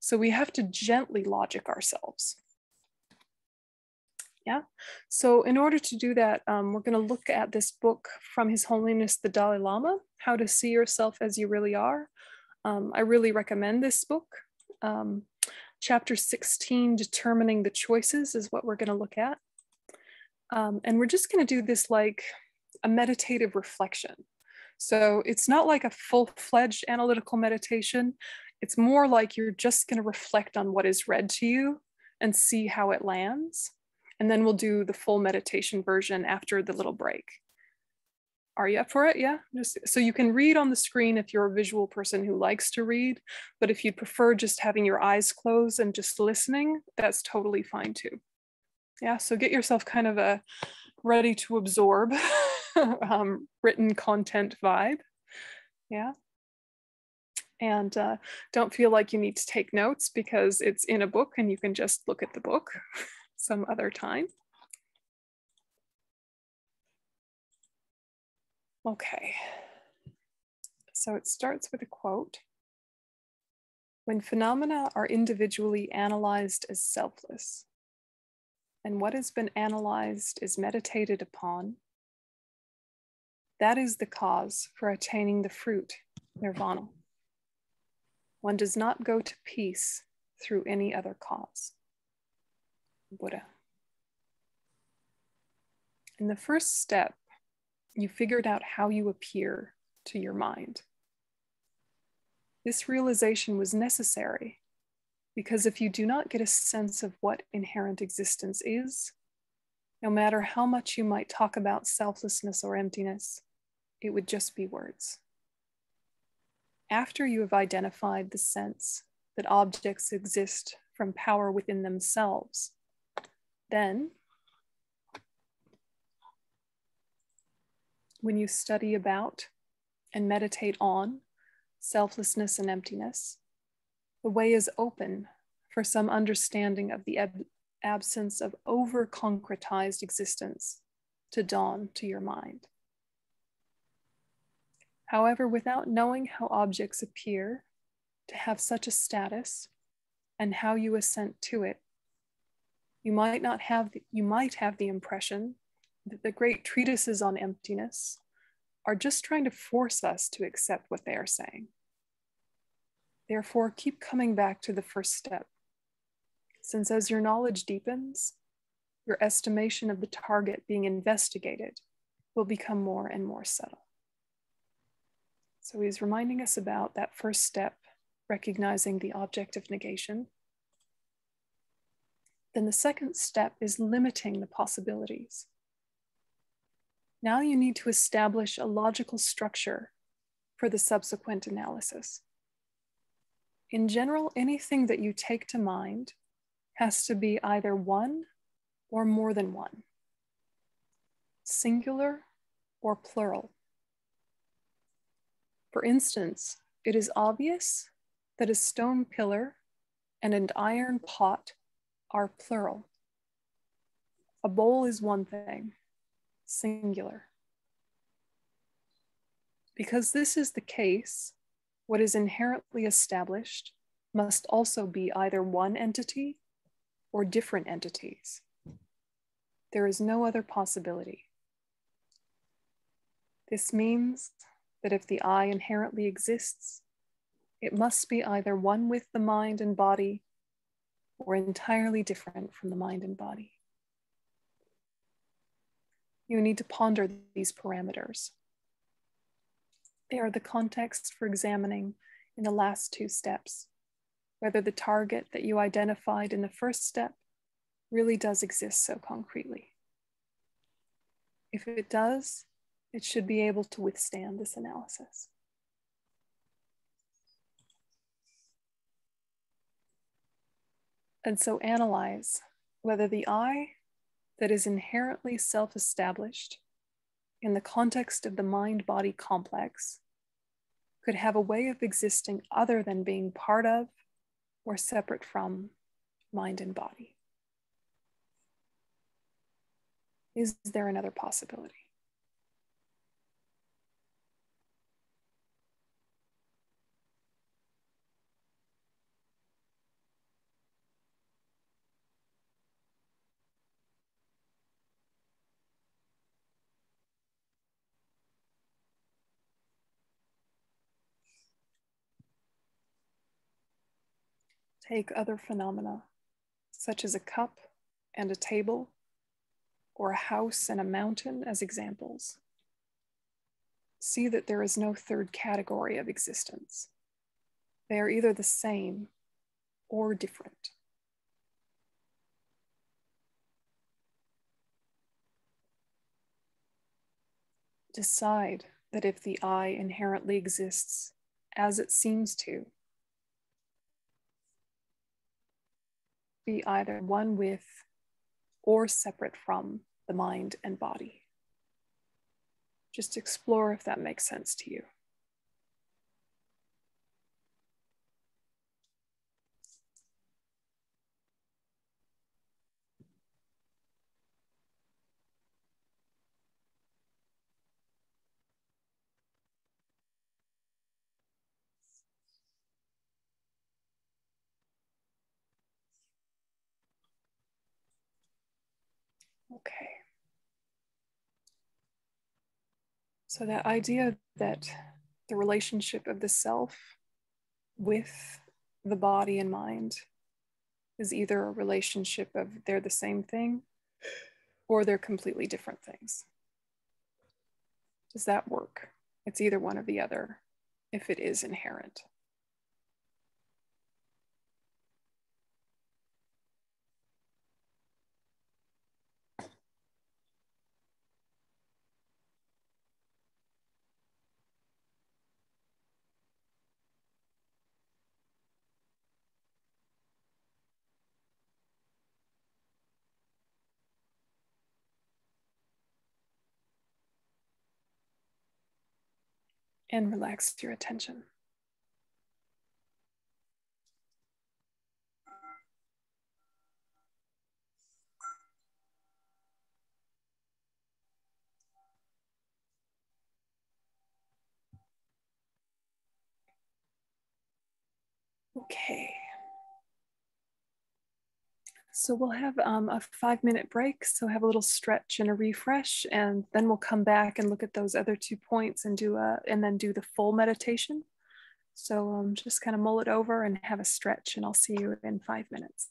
So we have to gently logic ourselves. Yeah. So in order to do that, we're going to look at this book from His Holiness, the Dalai Lama, How to See Yourself as You Really Are. I really recommend this book. Chapter 16, Determining the Choices, is what we're going to look at. And we're just going to do this like a meditative reflection. So it's not like a full-fledged analytical meditation. It's more like you're just going to reflect on what is read to you and see how it lands. And then we'll do the full meditation version after the little break. Are you up for it? Yeah. So you can read on the screen if you're a visual person who likes to read, but if you'd prefer just having your eyes closed and just listening, that's totally fine too. Yeah. So get yourself kind of a ready to absorb written content vibe. Yeah. And don't feel like you need to take notes because it's in a book and you can just look at the book. Some other time. Okay, so it starts with a quote. When phenomena are individually analyzed as selfless, and what has been analyzed is meditated upon, that is the cause for attaining the fruit, nirvana. One does not go to peace through any other cause. Buddha. In the first step, you figured out how you appear to your mind. This realization was necessary because if you do not get a sense of what inherent existence is, no matter how much you might talk about selflessness or emptiness, it would just be words. After you have identified the sense that objects exist from power within themselves, then when you study about and meditate on selflessness and emptiness, the way is open for some understanding of the absence of over-concretized existence to dawn to your mind. However, without knowing how objects appear to have such a status and how you assent to it, you might have the impression that the great treatises on emptiness are just trying to force us to accept what they are saying. Therefore, keep coming back to the first step, since as your knowledge deepens, your estimation of the target being investigated will become more and more subtle. So he's reminding us about that first step, recognizing the object of negation. Then the second step is limiting the possibilities. Now you need to establish a logical structure for the subsequent analysis. In general, anything that you take to mind has to be either one or more than one, singular or plural. For instance, it is obvious that a stone pillar and an iron pot are plural. A bowl is one thing, singular. Because this is the case, what is inherently established must also be either one entity or different entities. There is no other possibility. This means that if the I inherently exists, it must be either one with the mind and body or entirely different from the mind and body. You need to ponder these parameters. They are the context for examining in the last two steps, whether the target that you identified in the first step really does exist so concretely. If it does, it should be able to withstand this analysis. And so analyze whether the I that is inherently self-established in the context of the mind-body complex could have a way of existing other than being part of or separate from mind and body. Is there another possibility? Take other phenomena, such as a cup and a table, or a house and a mountain as examples. See that there is no third category of existence. They are either the same or different. Decide that if the I inherently exists as it seems to, be either one with or separate from the mind and body. Just explore if that makes sense to you. Okay. So that idea that the relationship of the self with the body and mind is either a relationship of they're the same thing or they're completely different things. Does that work? It's either one or the other if it is inherent. And relax your attention. Okay. So we'll have a 5-minute break. So have a little stretch and a refresh, and then we'll come back and look at those other 2 points and then do the full meditation. So just kind of mull it over and have a stretch, and I'll see you in 5 minutes.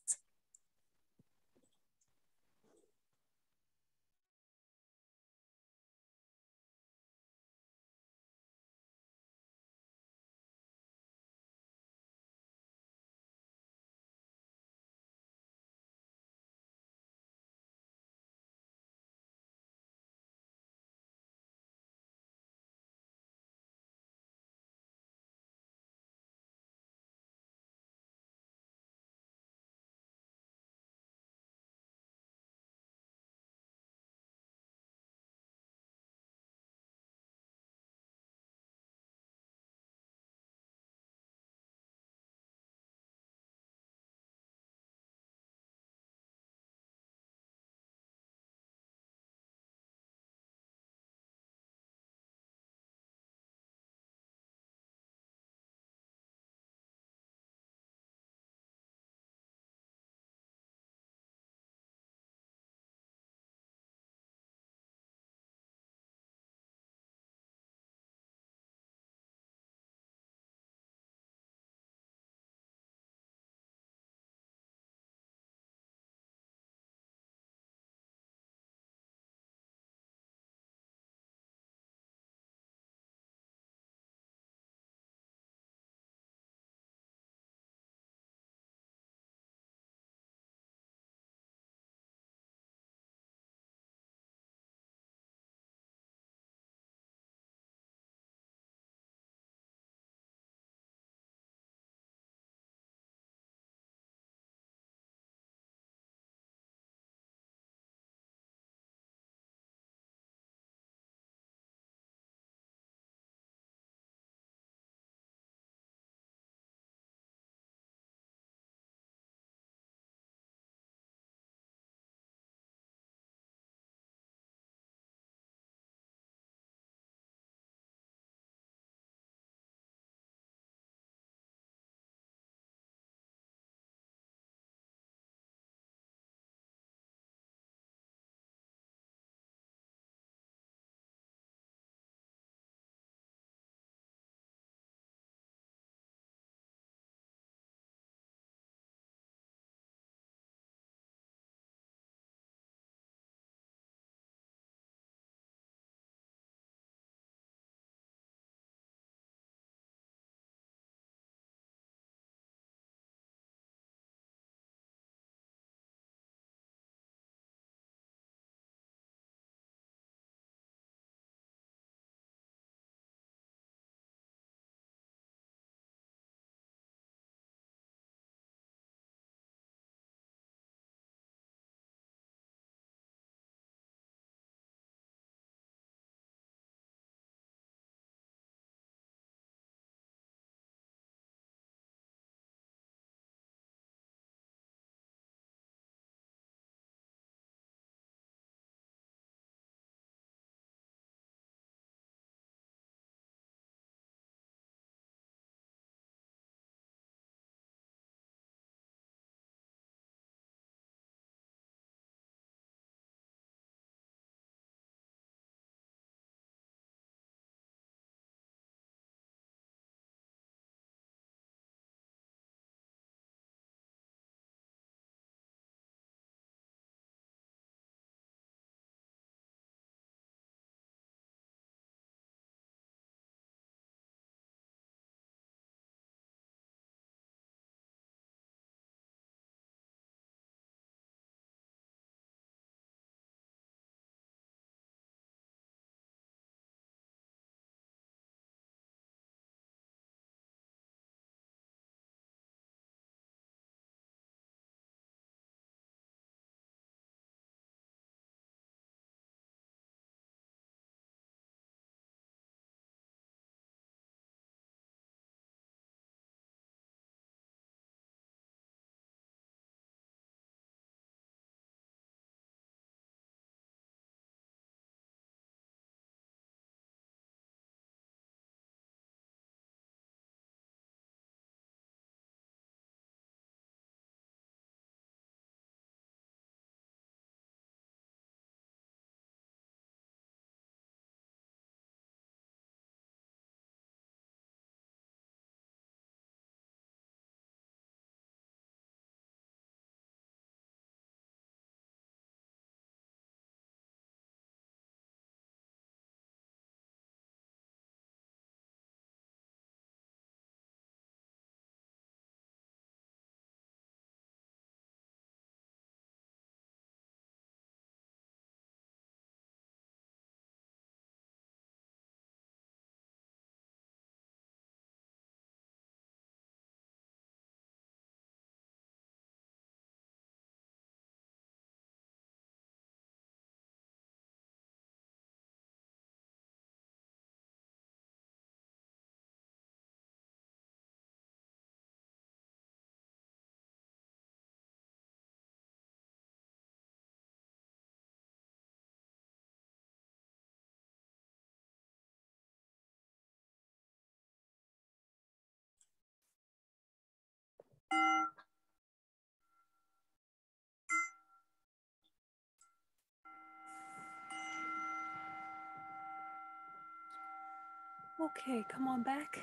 Okay, come on back.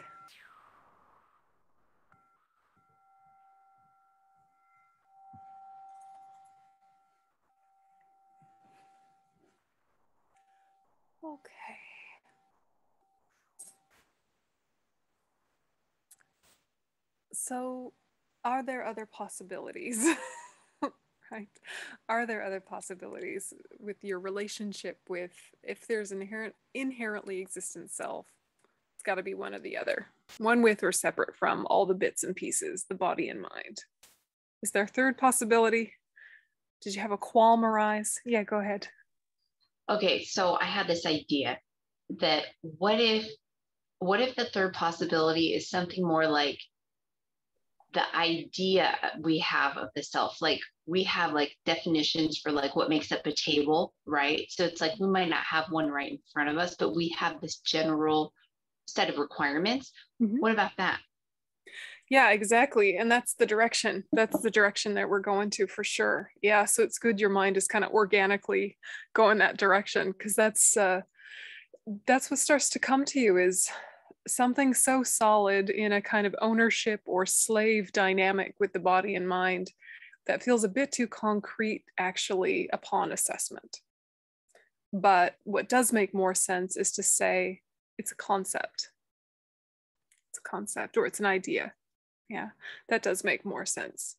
Okay. So, are there other possibilities? Right? Are there other possibilities with your relationship with, if there's an inherently existent self, it's got to be one or the other. One with or separate from all the bits and pieces, the body and mind. Is there a third possibility? Did you have a qualm arise? Yeah, go ahead. Okay, so I had this idea that what if the third possibility is something more like the idea we have of the self, like we have like definitions for like what makes up a table, right? So it's like, we might not have one right in front of us, but we have this general set of requirements. Mm-hmm. What about that? Yeah, exactly. And that's the direction. That's the direction that we're going to for sure. Yeah. So it's good. Your mind is kind of organically going that direction, because that's what starts to come to you, is something so solid in a kind of ownership or slave dynamic with the body and mind that feels a bit too concrete actually upon assessment. But what does make more sense is to say it's a concept. It's a concept, or it's an idea. Yeah, that does make more sense.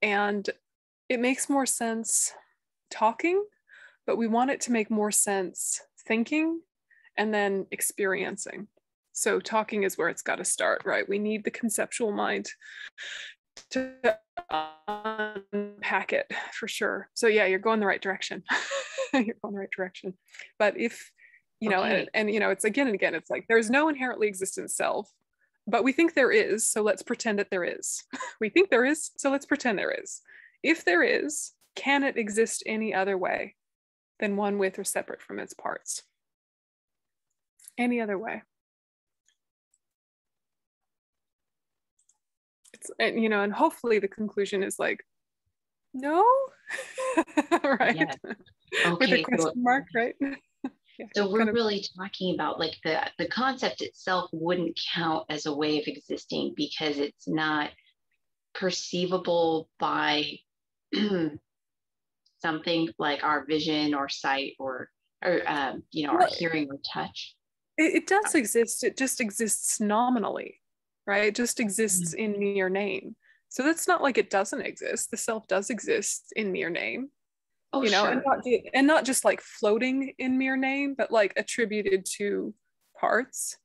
And it makes more sense talking, but we want it to make more sense thinking and then experiencing. So talking is where it's got to start, right? We need the conceptual mind to unpack it for sure. So yeah, you're going the right direction. You're going the right direction. But if, you know, okay. and you know, it's again and again, it's like, there's no inherently existent self. But we think there is, so let's pretend that there is. We think there is, so let's pretend there is. If there is, can it exist any other way than one with or separate from its parts? Any other way. It's, and, you know, and hopefully the conclusion is like, no, right? Yeah. Okay, with a question mark, right? Yeah, so we're really talking about like the concept itself wouldn't count as a way of existing because it's not perceivable by something like our vision or sight or you know, our hearing or touch. It does exist. It just exists nominally, right? It just exists in mere name. So that's not like it doesn't exist. The self does exist in mere name. Oh, you know, sure. and not just like floating in mere name, but like attributed to parts.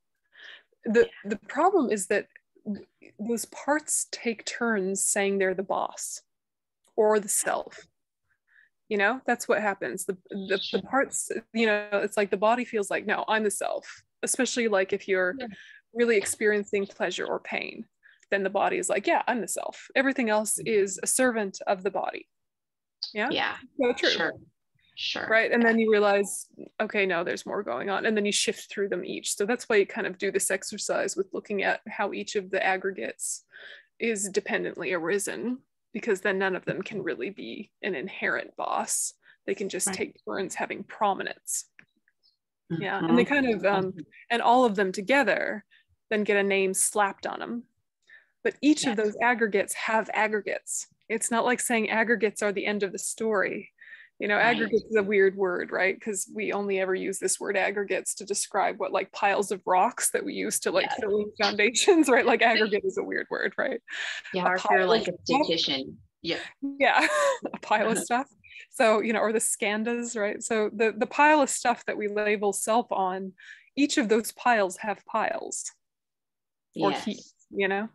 The problem is that those parts take turns saying they're the boss or the self. You know, that's what happens. The parts, you know, it's like the body feels like, no, I'm the self, especially like if you're really experiencing pleasure or pain, then the body is like, yeah, I'm the self. Everything else is a servant of the body. Yeah. So true. Sure. Right. And then you realize, okay, no, there's more going on. And then you shift through them each. So that's why you kind of do this exercise with looking at how each of the aggregates is dependently arisen, because then none of them can really be an inherent boss. They can just take turns having prominence. Mm-hmm. Yeah. And they kind of, and all of them together then get a name slapped on them. But each of those aggregates have aggregates. It's not like saying aggregates are the end of the story. You know, aggregates is a weird word, right? Because we only ever use this word aggregates to describe what, like, piles of rocks that we use to, like, fill in foundations, right? Like, aggregate is a weird word, right? Yeah, or if you're like a dietitian. Yeah. Yeah, a pile of stuff. So, you know, or the skandhas, right? So the pile of stuff that we label self on, each of those piles have piles. Or heaps, you know?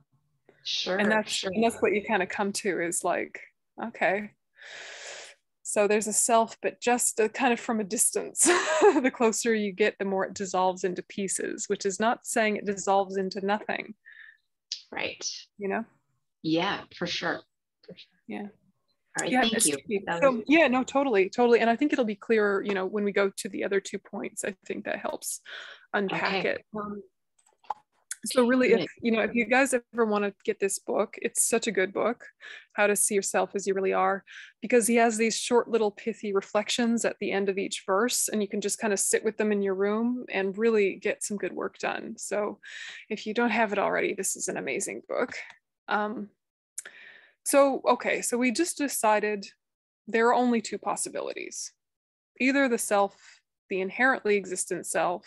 Sure. And that's what you kind of come to, is like, okay, so there's a self, but just kind of from a distance. The closer you get, the more it dissolves into pieces, which is not saying it dissolves into nothing. Right. You know? Yeah, for sure. Yeah. All right, thank you. So, yeah, no, totally. And I think it'll be clearer, you know, when we go to the other 2 points. I think that helps unpack it. So really, if, you know, if you guys ever want to get this book, it's such a good book, How to See Yourself as You Really Are, because he has these short little pithy reflections at the end of each verse, and you can just kind of sit with them in your room and really get some good work done. So if you don't have it already, this is an amazing book. So we just decided there are only two possibilities, either the self, the inherently existent self,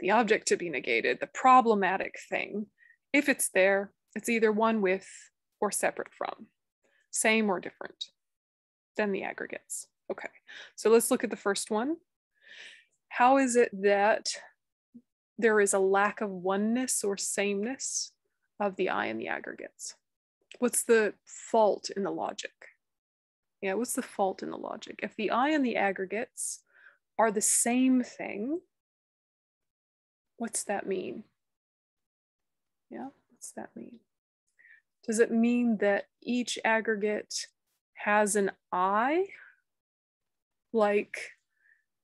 the object to be negated, the problematic thing. If it's there, it's either one with or separate from, same or different than the aggregates. Okay, so let's look at the first one. How is it that there is a lack of oneness or sameness of the I and the aggregates? What's the fault in the logic? Yeah, what's the fault in the logic? If the I and the aggregates are the same thing, what's that mean? Yeah, what's that mean? Does it mean that each aggregate has an I? Like,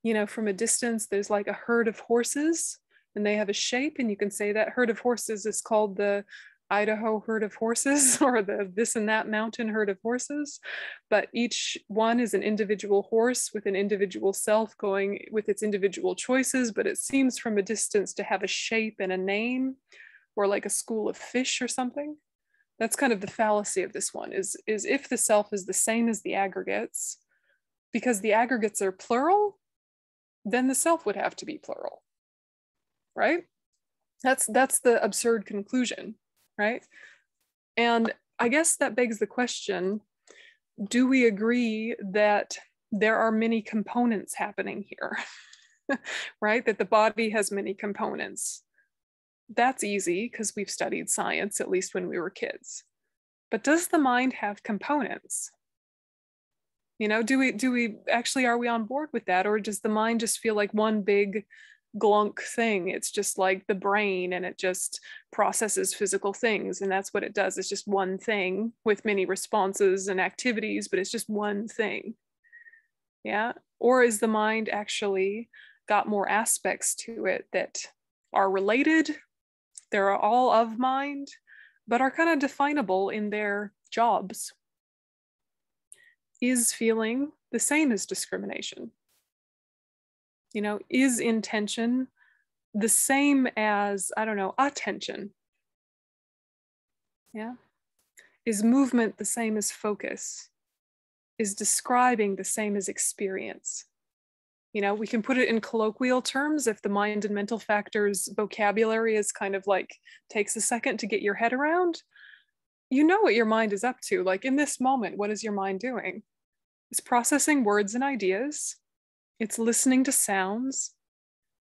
you know, from a distance, there's like a herd of horses and they have a shape, and you can say that herd of horses is called the Idaho herd of horses, or the this and that mountain herd of horses, but each one is an individual horse with an individual self going with its individual choices, but it seems from a distance to have a shape and a name, or like a school of fish or something. That's kind of the fallacy of this one, is if the self is the same as the aggregates, because the aggregates are plural, then the self would have to be plural, right? That's the absurd conclusion. Right? And I guess that begs the question, do we agree that there are many components happening here, right? That the body has many components. That's easy because we've studied science, at least when we were kids. But does the mind have components? You know, do we actually, are we on board with that? Or does the mind just feel like one big glunk thing? It's just like the brain, and it just processes physical things, and that's what it does. It's just one thing with many responses and activities, but it's just one thing. Yeah. Or is the mind actually got more aspects to it that are related? They're all of mind, but are kind of definable in their jobs. Is feeling the same as discrimination? You know, is intention the same as, I don't know, attention? Yeah. Is movement the same as focus? Is describing the same as experience? You know, we can put it in colloquial terms if the mind and mental factors vocabulary is kind of like, takes a second to get your head around. You know what your mind is up to. Like in this moment, what is your mind doing? It's processing words and ideas. It's listening to sounds.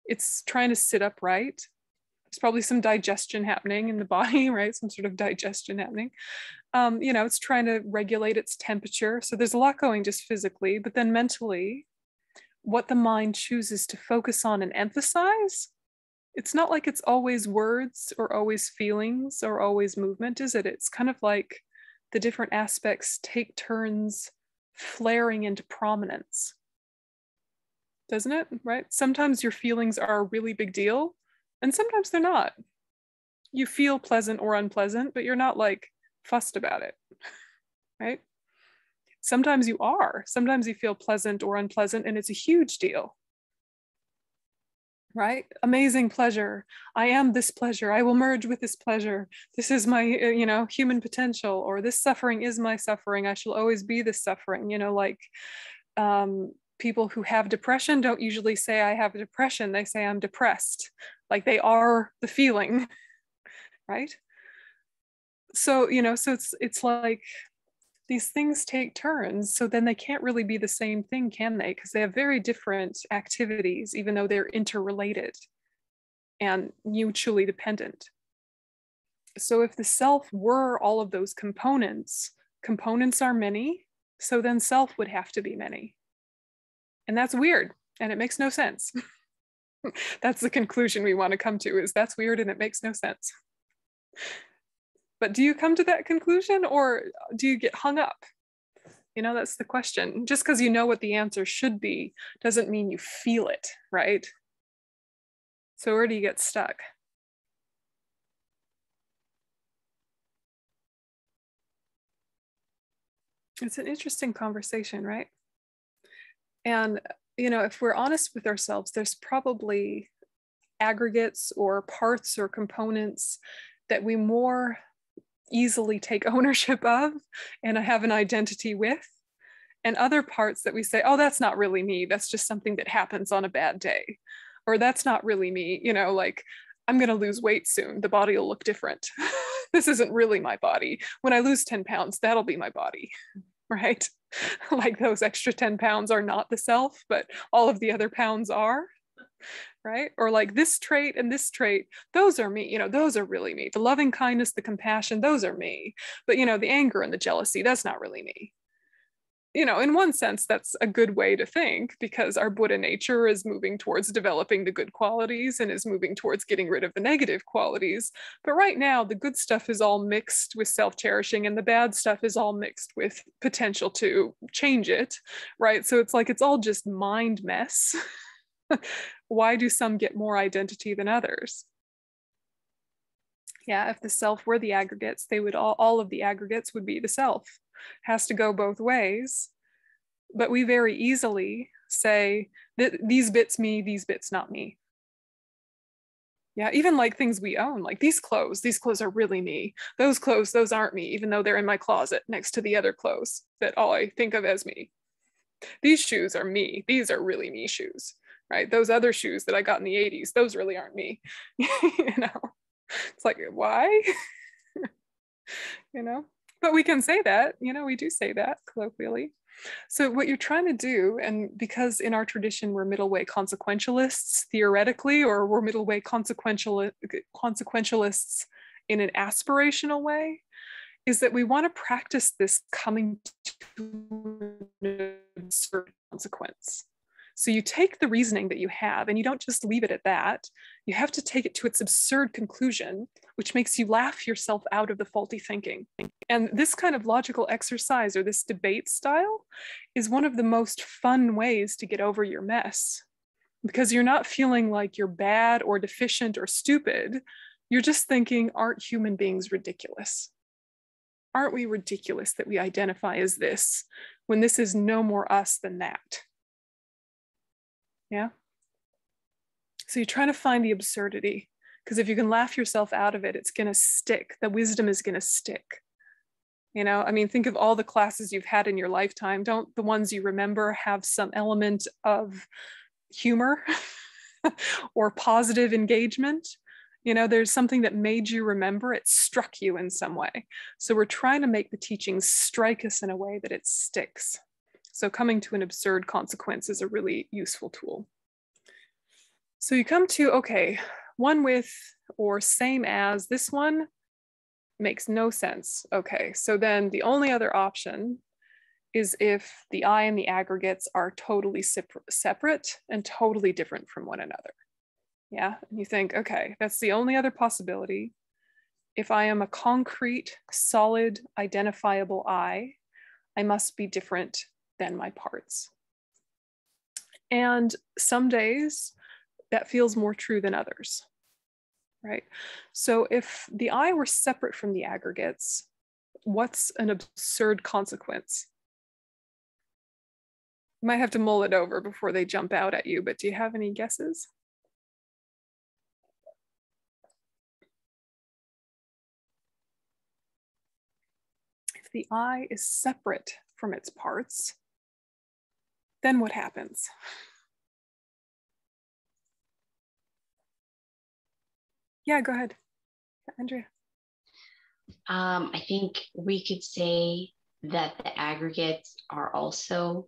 It's trying to sit upright. There's probably some digestion happening in the body, right? Some sort of digestion happening. You know, it's trying to regulate its temperature. So there's a lot going just physically, but then mentally, what the mind chooses to focus on and emphasize, it's not like it's always words or always feelings or always movement, is it? It's kind of like the different aspects take turns flaring into prominence. Doesn't it, right? Sometimes your feelings are a really big deal, and sometimes they're not. You feel pleasant or unpleasant, but you're not like fussed about it, right? Sometimes you are. Sometimes you feel pleasant or unpleasant, and it's a huge deal, right? Amazing pleasure. I am this pleasure. I will merge with this pleasure. This is my, you know, human potential, or this suffering is my suffering. I shall always be this suffering, you know, like, people who have depression don't usually say I have a depression, they say I'm depressed. Like they are the feeling, right? So, you know, so it's like these things take turns, so then they can't really be the same thing, can they? Because they have very different activities, even though they're interrelated and mutually dependent. So if the self were all of those components, components are many, so then self would have to be many. And that's weird, and it makes no sense. That's the conclusion we want to come to, is that's weird and it makes no sense. But do you come to that conclusion, or do you get hung up? You know, that's the question. Just because you know what the answer should be doesn't mean you feel it, right? So where do you get stuck? It's an interesting conversation, right? And, you know, if we're honest with ourselves, there's probably aggregates or parts or components that we more easily take ownership of and have an identity with, and other parts that we say, oh, that's not really me. That's just something that happens on a bad day. Or that's not really me, you know, like, I'm going to lose weight soon. The body will look different. This isn't really my body. When I lose 10 pounds, that'll be my body, right? Like those extra 10 pounds are not the self, but all of the other pounds are, right? Or like this trait and this trait, those are me, you know, those are really me. The loving kindness, the compassion, those are me. But, you know, the anger and the jealousy, that's not really me. You know, in one sense, that's a good way to think, because our Buddha nature is moving towards developing the good qualities and is moving towards getting rid of the negative qualities. But right now, the good stuff is all mixed with self-cherishing and the bad stuff is all mixed with potential to change it, right? So it's like, it's all just mind mess. Why do some get more identity than others? Yeah, if the self were the aggregates, they would all of the aggregates would be the self. Has to go both ways, but we very easily say that these bits me, these bits not me. Yeah, even like things we own, like these clothes are really me. Those clothes, those aren't me, even though they're in my closet next to the other clothes that all I think of as me. These shoes are me. These are really me shoes, right? Those other shoes that I got in the 80s, those really aren't me. You know, it's like, why? You know? But we can say that, you know, we do say that colloquially. So what you're trying to do, and because in our tradition, we're middle way consequentialists theoretically, or we're middle way consequentialists in an aspirational way, is that we want to practice this coming to an absurd consequence. So you take the reasoning that you have and you don't just leave it at that. You have to take it to its absurd conclusion, which makes you laugh yourself out of the faulty thinking. And this kind of logical exercise or this debate style is one of the most fun ways to get over your mess, because you're not feeling like you're bad or deficient or stupid. You're just thinking, aren't human beings ridiculous? Aren't we ridiculous that we identify as this when this is no more us than that? Yeah. So you're trying to find the absurdity, because if you can laugh yourself out of it, it's going to stick. The wisdom is going to stick. You know, I mean, think of all the classes you've had in your lifetime. Don't the ones you remember have some element of humor or positive engagement? You know, there's something that made you remember. It struck you in some way. So we're trying to make the teachings strike us in a way that it sticks. So coming to an absurd consequence is a really useful tool. So you come to, okay, one with or same as this one makes no sense. Okay, so then the only other option is if the I and the aggregates are totally separate and totally different from one another. Yeah, and you think, okay, that's the only other possibility. If I am a concrete, solid, identifiable I must be different than my parts. And some days that feels more true than others, right? So if the I were separate from the aggregates, what's an absurd consequence? You might have to mull it over before they jump out at you, but do you have any guesses? If the I is separate from its parts, then what happens? Yeah, go ahead, Andrea. I think we could say that the aggregates are also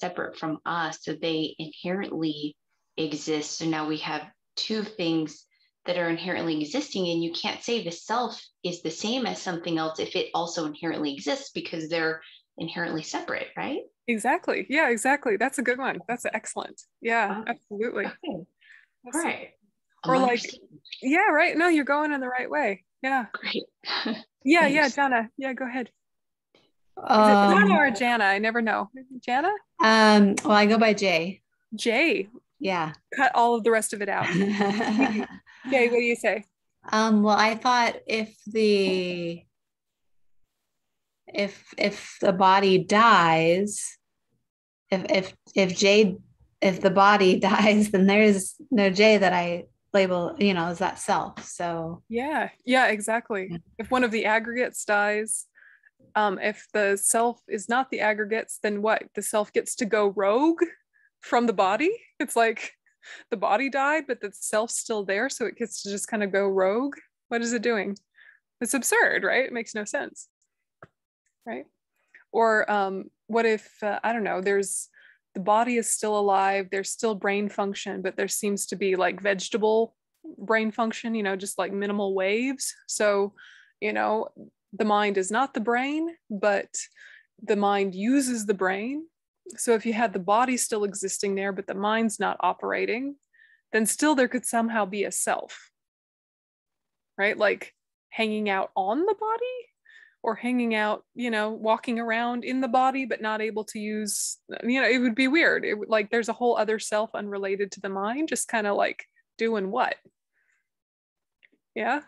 separate from us, so they inherently exist. So now we have two things that are inherently existing, and you can't say the self is the same as something else if it also inherently exists, because they're inherently separate, right? Exactly. Yeah, exactly. That's a good one. That's excellent. Yeah, absolutely. Okay. All right. Or like, yeah, right. No, you're going in the right way. Yeah. Great. Yeah, yeah, Jana. Yeah, go ahead. Is it Jana or Jana? I never know. Jana? Well, I go by Jay. Jay. Yeah. Cut all of the rest of it out. Jay, what do you say? Well, I thought if the if the body dies, if the body dies, then there is no J that I label, you know, as that self. So yeah, exactly. Yeah. If one of the aggregates dies, if the self is not the aggregates, then what? The self gets to go rogue from the body. It's like the body died, but the self's still there, so it gets to just kind of go rogue. What is it doing? It's absurd, right? It makes no sense, right? Or what if I don't know? There's the body is still alive. There's still brain function, but there seems to be like vegetable brain function, you know, just like minimal waves. So, you know, the mind is not the brain, but the mind uses the brain. So if you had the body still existing there, but the mind's not operating, then still there could somehow be a self, right? Like hanging out on the body or hanging out, you know, walking around in the body, but not able to use, you know, it would be weird. It would, like, there's a whole other self unrelated to the mind, just kind of like doing what? Yeah.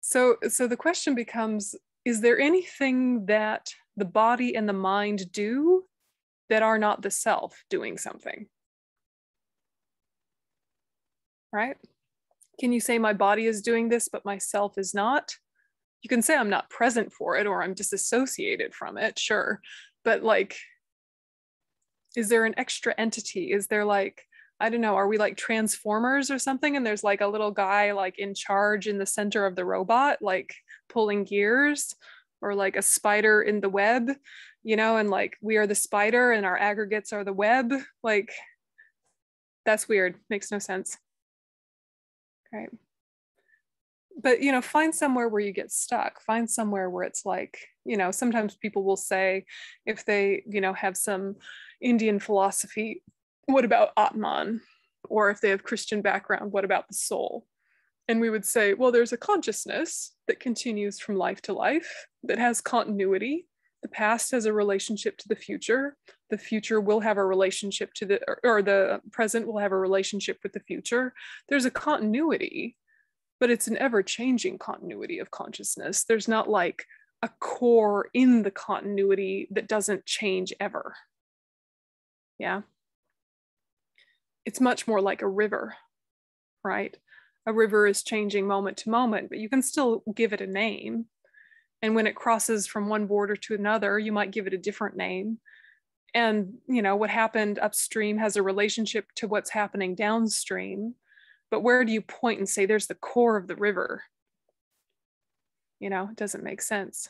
So the question becomes, is there anything that the body and the mind do that are not the self doing something? Right? Can you say my body is doing this, but myself is not? You can say I'm not present for it or I'm disassociated from it, sure. But like, is there an extra entity? Is there like, I don't know, are we like transformers or something? And there's like a little guy like in charge in the center of the robot, like pulling gears, or like a spider in the web, you know, and like we are the spider and our aggregates are the web. Like, that's weird, makes no sense. Right. But, you know, find somewhere where you get stuck, find somewhere where it's like, you know, sometimes people will say, if they, you know, have some Indian philosophy, what about Atman? Or if they have Christian background, what about the soul? And we would say, well, there's a consciousness that continues from life to life, that has continuity. The past has a relationship to the future. The future will have a relationship to the, or the present will have a relationship with the future. There's a continuity, but it's an ever-changing continuity of consciousness. There's not like a core in the continuity that doesn't change ever. Yeah. It's much more like a river, right? A river is changing moment to moment, but you can still give it a name. And when it crosses from one border to another, you might give it a different name. And, you know, what happened upstream has a relationship to what's happening downstream. But where do you point and say, there's the core of the river? You know, it doesn't make sense.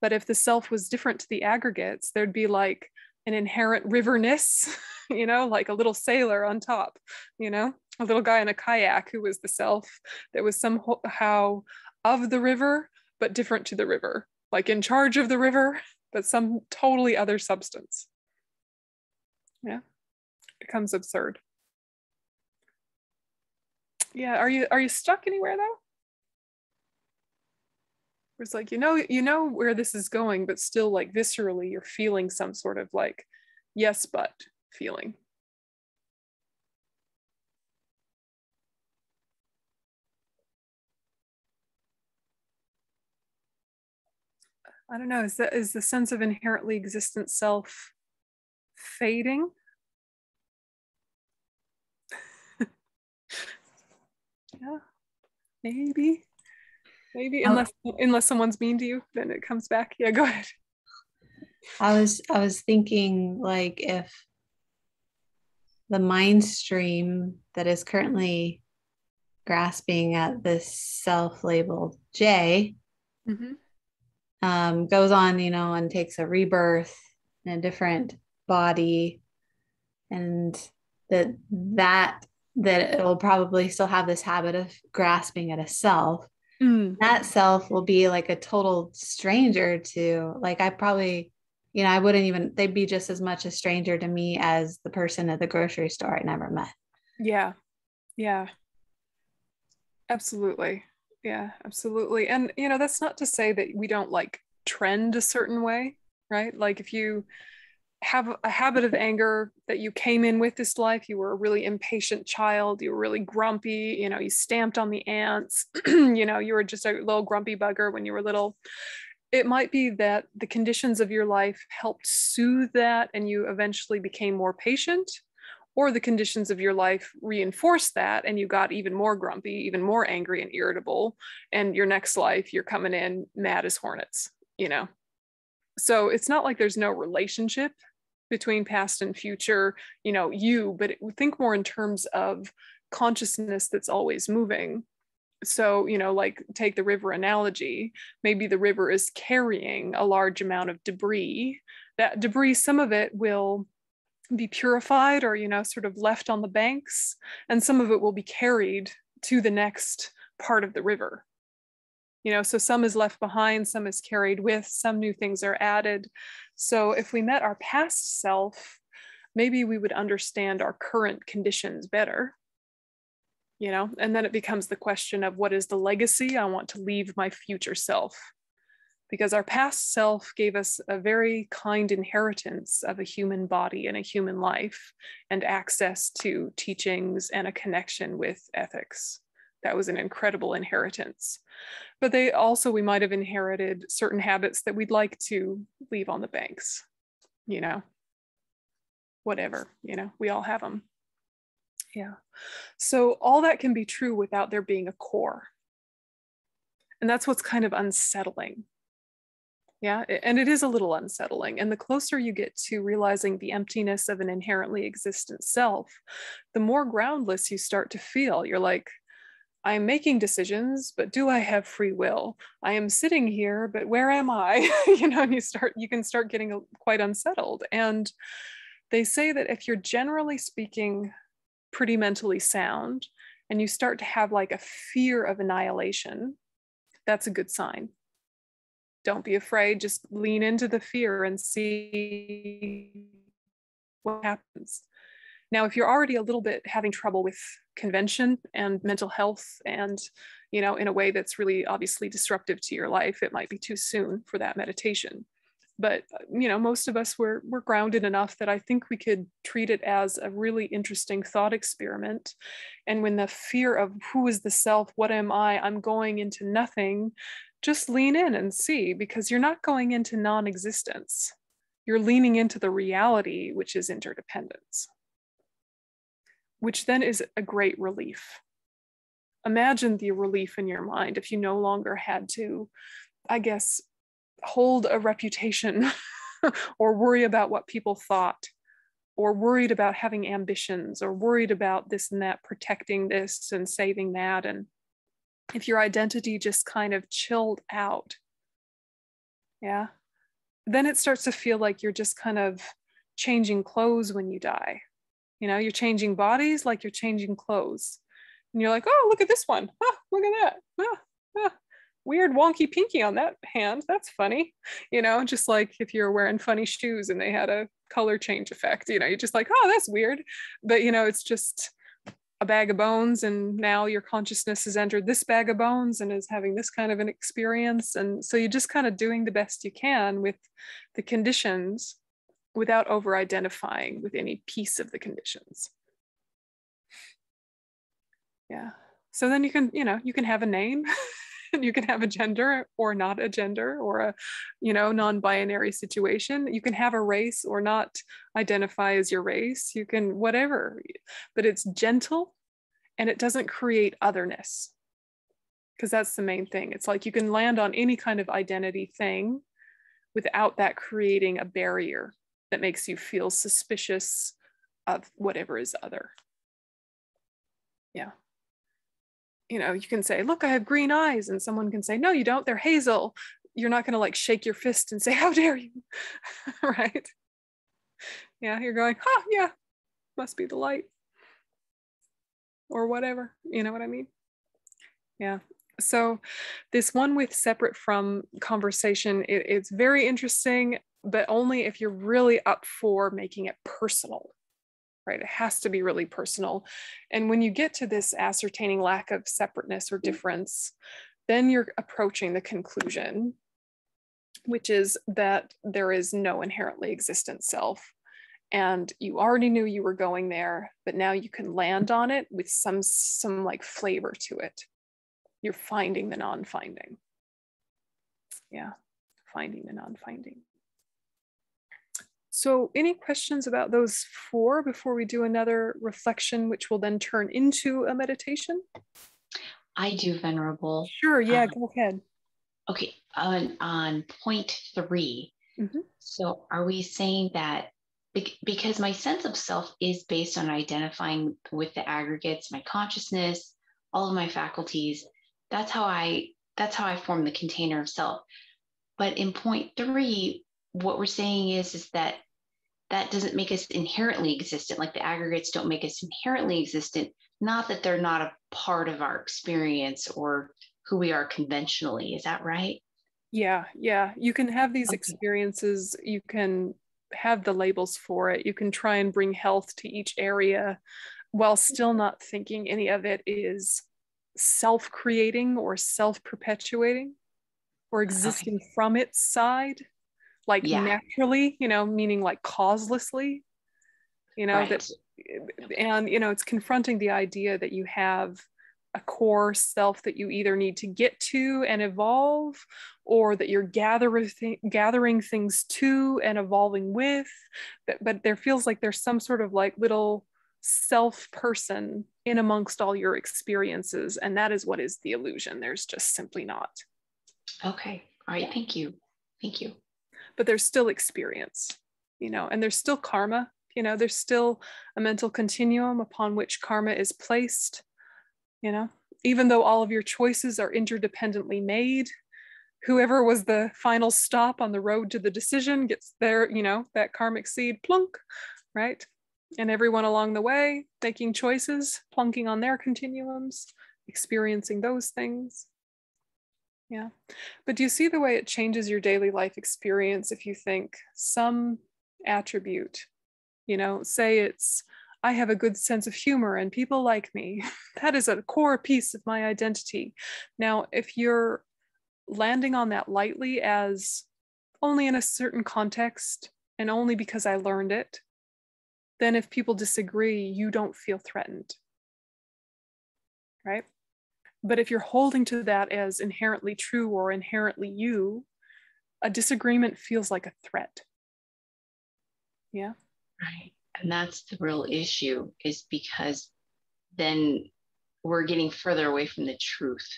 But if the self was different to the aggregates, there'd be like an inherent riverness, you know, like a little sailor on top, you know, a little guy in a kayak who was the self that was somehow of the river, but different to the river, like in charge of the river, but some totally other substance. Yeah, it becomes absurd. Yeah, are you stuck anywhere though? It's like, you know where this is going, but still like viscerally, you're feeling some sort of like, yes, but feeling. I don't know, is the sense of inherently existent self fading? Yeah, maybe unless someone's mean to you, then it comes back. Yeah, go ahead. I was thinking, like, if the mind stream that is currently grasping at this self-labeled J, mm-hmm. Goes on, you know, and takes a rebirth in a different body, and that it will probably still have this habit of grasping at a self. Mm. That self will be like a total stranger to, like, I probably, you know, I wouldn't even, they'd be just as much a stranger to me as the person at the grocery store I never met. Yeah. Absolutely. Yeah, absolutely. And, you know, that's not to say that we don't like trend a certain way, right? Like if you have a habit of anger that you came in with this life, you were a really impatient child, you were really grumpy, you know, you stamped on the ants, you know, you were just a little grumpy bugger when you were little. it might be that the conditions of your life helped soothe that and you eventually became more patient, or the conditions of your life reinforced that and you got even more grumpy, even more angry and irritable, and your next life you're coming in mad as hornets, you know? So it's not like there's no relationship between past and future, you know, but think more in terms of consciousness that's always moving. So, you know, like take the river analogy, maybe the river is carrying a large amount of debris. That debris, some of it will be purified or, you know, sort of left on the banks, and some of it will be carried to the next part of the river. You know, so some is left behind, some is carried with, some new things are added. So if we met our past self, maybe we would understand our current conditions better. You know, and then it becomes the question of what is the legacy I want to leave my future self? Because our past self gave us a very kind inheritance of a human body and a human life and access to teachings and a connection with ethics. That was an incredible inheritance. But we might have inherited certain habits that we'd like to leave on the banks, you know, whatever, you know, we all have them. Yeah. So all that can be true without there being a core. And that's what's kind of unsettling. Yeah. And it is a little unsettling. And the closer you get to realizing the emptiness of an inherently existent self, the more groundless you start to feel. You're like, I'm making decisions, but do I have free will? I am sitting here, but where am I? You know, and you can start getting quite unsettled. And they say that if you're generally speaking pretty mentally sound, and you start to have like a fear of annihilation, that's a good sign. Don't be afraid, just lean into the fear and see what happens. Now, if you're already a little bit having trouble with convention and mental health and, you know, in a way that's really obviously disruptive to your life, it might be too soon for that meditation. But, you know, most of us were grounded enough that I think we could treat it as a really interesting thought experiment. And when the fear of who is the self, what am I, I'm going into nothing, just lean in and see, because you're not going into non-existence. You're leaning into the reality, which is interdependence, which then is a great relief. Imagine the relief in your mind if you no longer had to, I guess, hold a reputation or worry about what people thought, or worried about having ambitions, or worried about this and that, protecting this and saving that. And if your identity just kind of chilled out, yeah, then it starts to feel like you're just kind of changing clothes when you die. You know, you're changing bodies like you're changing clothes. And you're like, oh, look at this one. Huh, look at that. Huh, huh. Weird wonky pinky on that hand, that's funny. You know, just like if you're wearing funny shoes and they had a color change effect, you know, you're just like, oh, that's weird. But, you know, it's just a bag of bones, and now your consciousness has entered this bag of bones and is having this kind of an experience. And so you're just kind of doing the best you can with the conditions without over-identifying with any piece of the conditions. Yeah. So then you can, you know, you can have a name. You can have a gender or not a gender, or a, you know, non-binary situation. You can have a race or not identify as your race. You can whatever, but it's gentle and it doesn't create otherness, because that's the main thing. It's like you can land on any kind of identity thing without that creating a barrier that makes you feel suspicious of whatever is other. Yeah. You know, you can say, look, I have green eyes. And someone can say, no, you don't. They're hazel. You're not going to like shake your fist and say, how dare you? Right? Yeah. You're going, oh, yeah, must be the light or whatever. You know what I mean? Yeah. So this one with separate from conversation, it's very interesting, but only if you're really up for making it personal. Right? It has to be really personal. And when you get to this ascertaining lack of separateness or difference, then you're approaching the conclusion, which is that there is no inherently existent self. And you already knew you were going there, but now you can land on it with some like flavor to it. You're finding the non-finding. Yeah. finding and non-finding. So any questions about those four before we do another reflection, which will then turn into a meditation? I do, Venerable. Sure, yeah, go ahead. Okay, on point three. Mm-hmm. So are we saying that because my sense of self is based on identifying with the aggregates, my consciousness, all of my faculties, that's how I form the container of self. But in point three, what we're saying is that that doesn't make us inherently existent, like the aggregates don't make us inherently existent, not that they're not a part of our experience or who we are conventionally. Is that right? Yeah, yeah. You can have these experiences, you can have the labels for it, you can try and bring health to each area while still not thinking any of it is self-creating or self-perpetuating or existing from its side, like naturally, you know, meaning like causelessly, you know, that, and, you know, it's confronting the idea that you have a core self that you either need to get to and evolve, or that you're gathering things to and evolving with, but there feels like there's some sort of like little self person in amongst all your experiences, and that is what is the illusion. There's just simply not. Okay, all right, thank you. But there's still experience, you know, and there's still karma, you know, there's still a mental continuum upon which karma is placed. You know, even though all of your choices are interdependently made, whoever was the final stop on the road to the decision gets their, you know, that karmic seed, plunk, right? And everyone along the way making choices, plunking on their continuums, experiencing those things. Yeah. But do you see the way it changes your daily life experience if you think some attribute, you know, say it's, I have a good sense of humor and people like me. That is a core piece of my identity. Now, if you're landing on that lightly as only in a certain context and only because I learned it, then if people disagree, you don't feel threatened, right? But if you're holding to that as inherently true or inherently you, a disagreement feels like a threat. Yeah. Right. And that's the real issue, is because then we're getting further away from the truth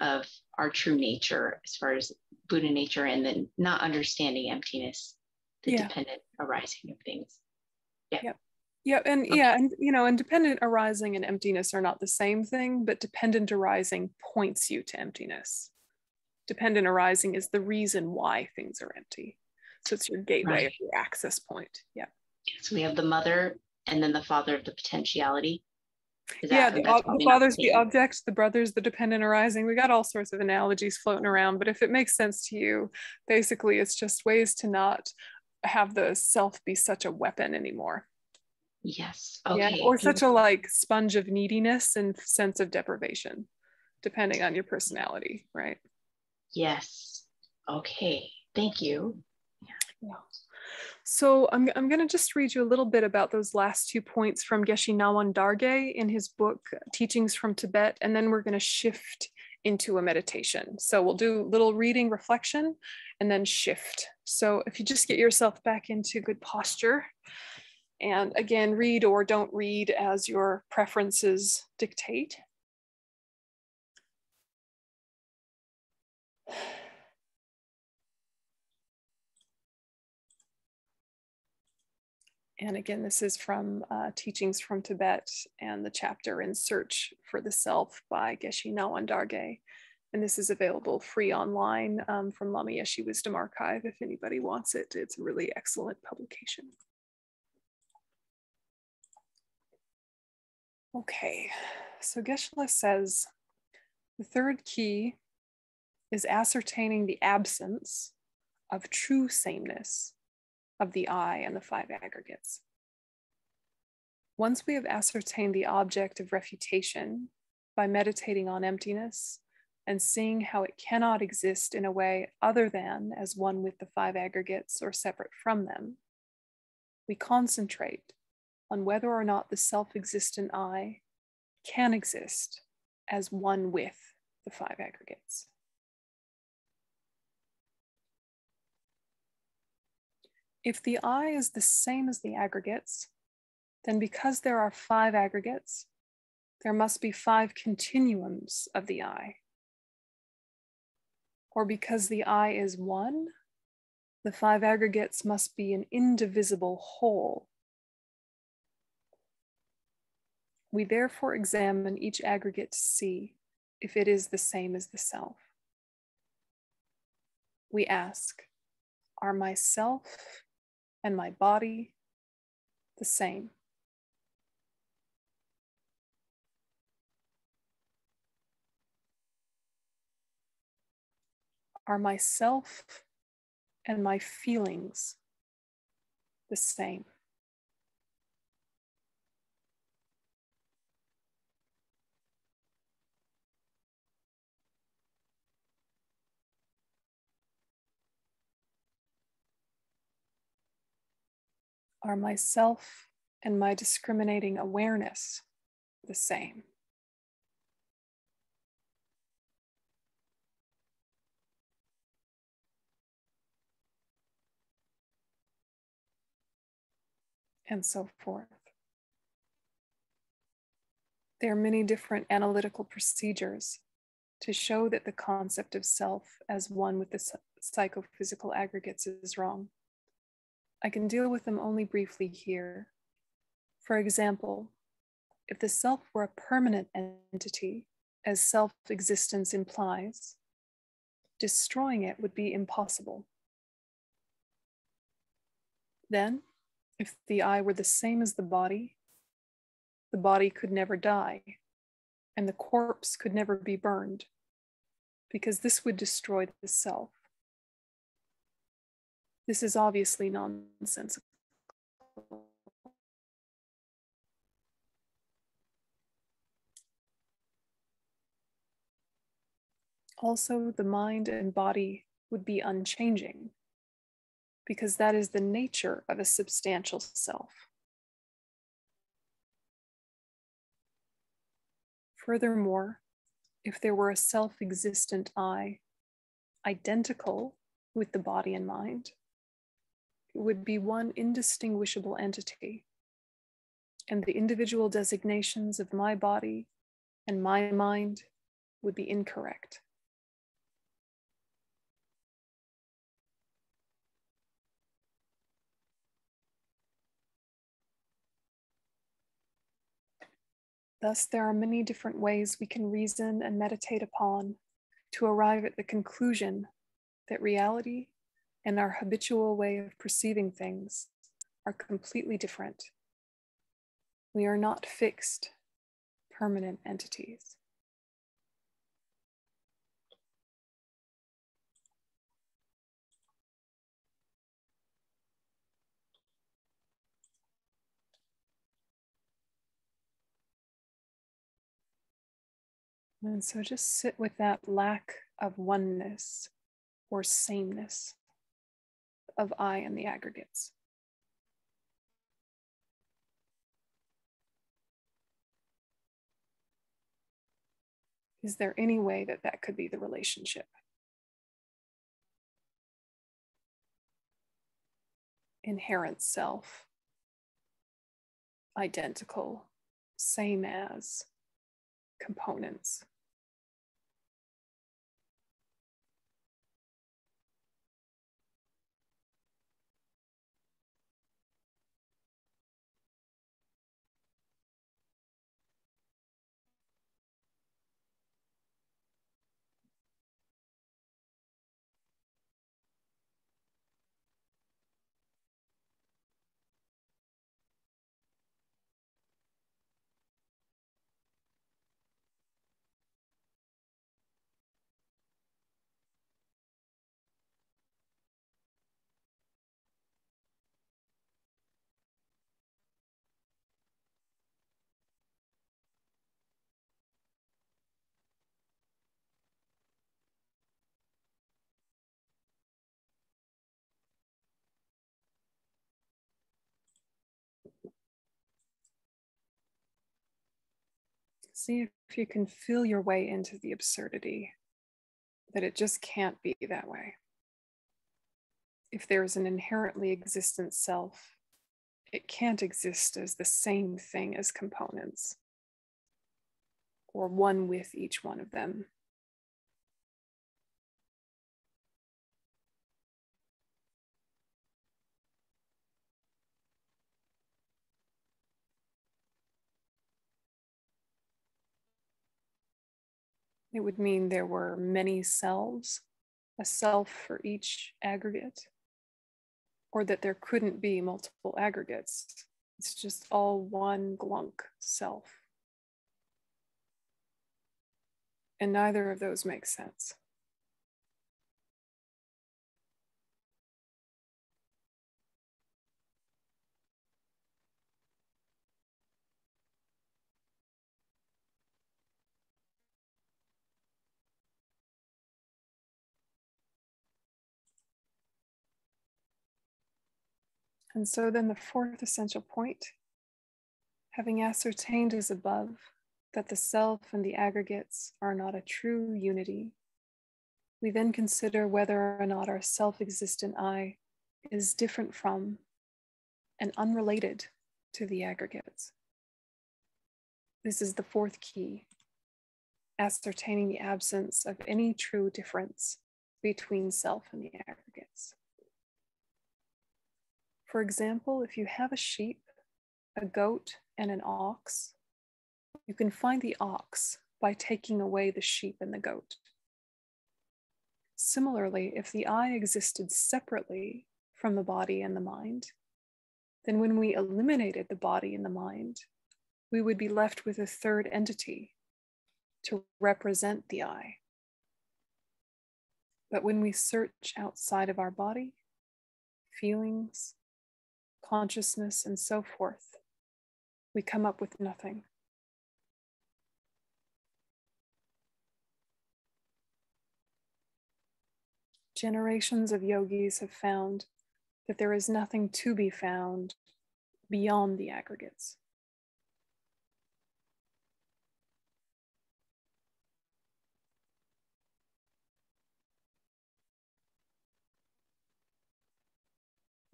of our true nature as far as Buddha nature, and then not understanding emptiness, the dependent arising of things. Yeah. Yep. Yeah. And and you know, and dependent arising and emptiness are not the same thing, but dependent arising points you to emptiness. Dependent arising is the reason why things are empty. So it's your gateway, your access point. Yeah. So we have the mother and then the father of the potentiality. The father's the object, the brother's the dependent arising. We got all sorts of analogies floating around, but if it makes sense to you, basically it's just ways to not have the self be such a weapon anymore. Yes. Okay. Yeah, or such a like sponge of neediness and sense of deprivation, depending on your personality, right? Yes. Okay. Thank you. Yeah. So I'm going to just read you a little bit about those last 2 points from Geshe Ngawang Dhargyey in his book, Teachings from Tibet, and then we're going to shift into a meditation. So we'll do little reading, reflection, and then shift. So if you just get yourself back into good posture, and again, read or don't read as your preferences dictate. And again, this is from Teachings from Tibet and the chapter In Search for the Self by Geshe Ngawang Dhargyey. And this is available free online from Lama Yeshe Wisdom Archive. If anybody wants it, it's a really excellent publication. Okay, so Geshe-la says, the third key is ascertaining the absence of true sameness of the I and the five aggregates. Once we have ascertained the object of refutation by meditating on emptiness and seeing how it cannot exist in a way other than as one with the five aggregates or separate from them, we concentrate on whether or not the self-existent I can exist as one with the five aggregates. If the I is the same as the aggregates, then because there are 5 aggregates, there must be 5 continuums of the I. Or because the I is one, the 5 aggregates must be an indivisible whole. We therefore examine each aggregate to see if it is the same as the self. We ask, are myself and my body the same? Are myself and my feelings the same? Are myself and my discriminating awareness the same? And so forth. There are many different analytical procedures to show that the concept of self as one with the psychophysical aggregates is wrong. I can deal with them only briefly here. For example, if the self were a permanent entity, as self-existence implies, destroying it would be impossible. Then, if the I were the same as the body could never die, and the corpse could never be burned, because this would destroy the self. This is obviously nonsensical. Also, the mind and body would be unchanging, because that is the nature of a substantial self. Furthermore, if there were a self-existent I, identical with the body and mind, it would be one indistinguishable entity, and the individual designations of my body and my mind would be incorrect. Thus, there are many different ways we can reason and meditate upon to arrive at the conclusion that reality and our habitual way of perceiving things are completely different. We are not fixed, permanent entities. And so just sit with that lack of oneness or sameness of I and the aggregates. Is there any way that that could be the relationship? Inherent self, identical, same as, components. See if you can feel your way into the absurdity, that it just can't be that way. if there is an inherently existent self, it can't exist as the same thing as components, or one with each one of them. It would mean there were many selves, a self for each aggregate, or that there couldn't be multiple aggregates. It's just all one glunk self. And neither of those makes sense. And so then the fourth essential point, having ascertained as above that the self and the aggregates are not a true unity, we then consider whether or not our self-existent I is different from and unrelated to the aggregates. This is the fourth key, ascertaining the absence of any true difference between self and the aggregates. For example, if you have a sheep, a goat, and an ox, you can find the ox by taking away the sheep and the goat. Similarly, if the I existed separately from the body and the mind, then when we eliminated the body and the mind, we would be left with a third entity to represent the I. But when we search outside of our body, feelings, consciousness, and so forth, we come up with nothing. Generations of yogis have found that there is nothing to be found beyond the aggregates.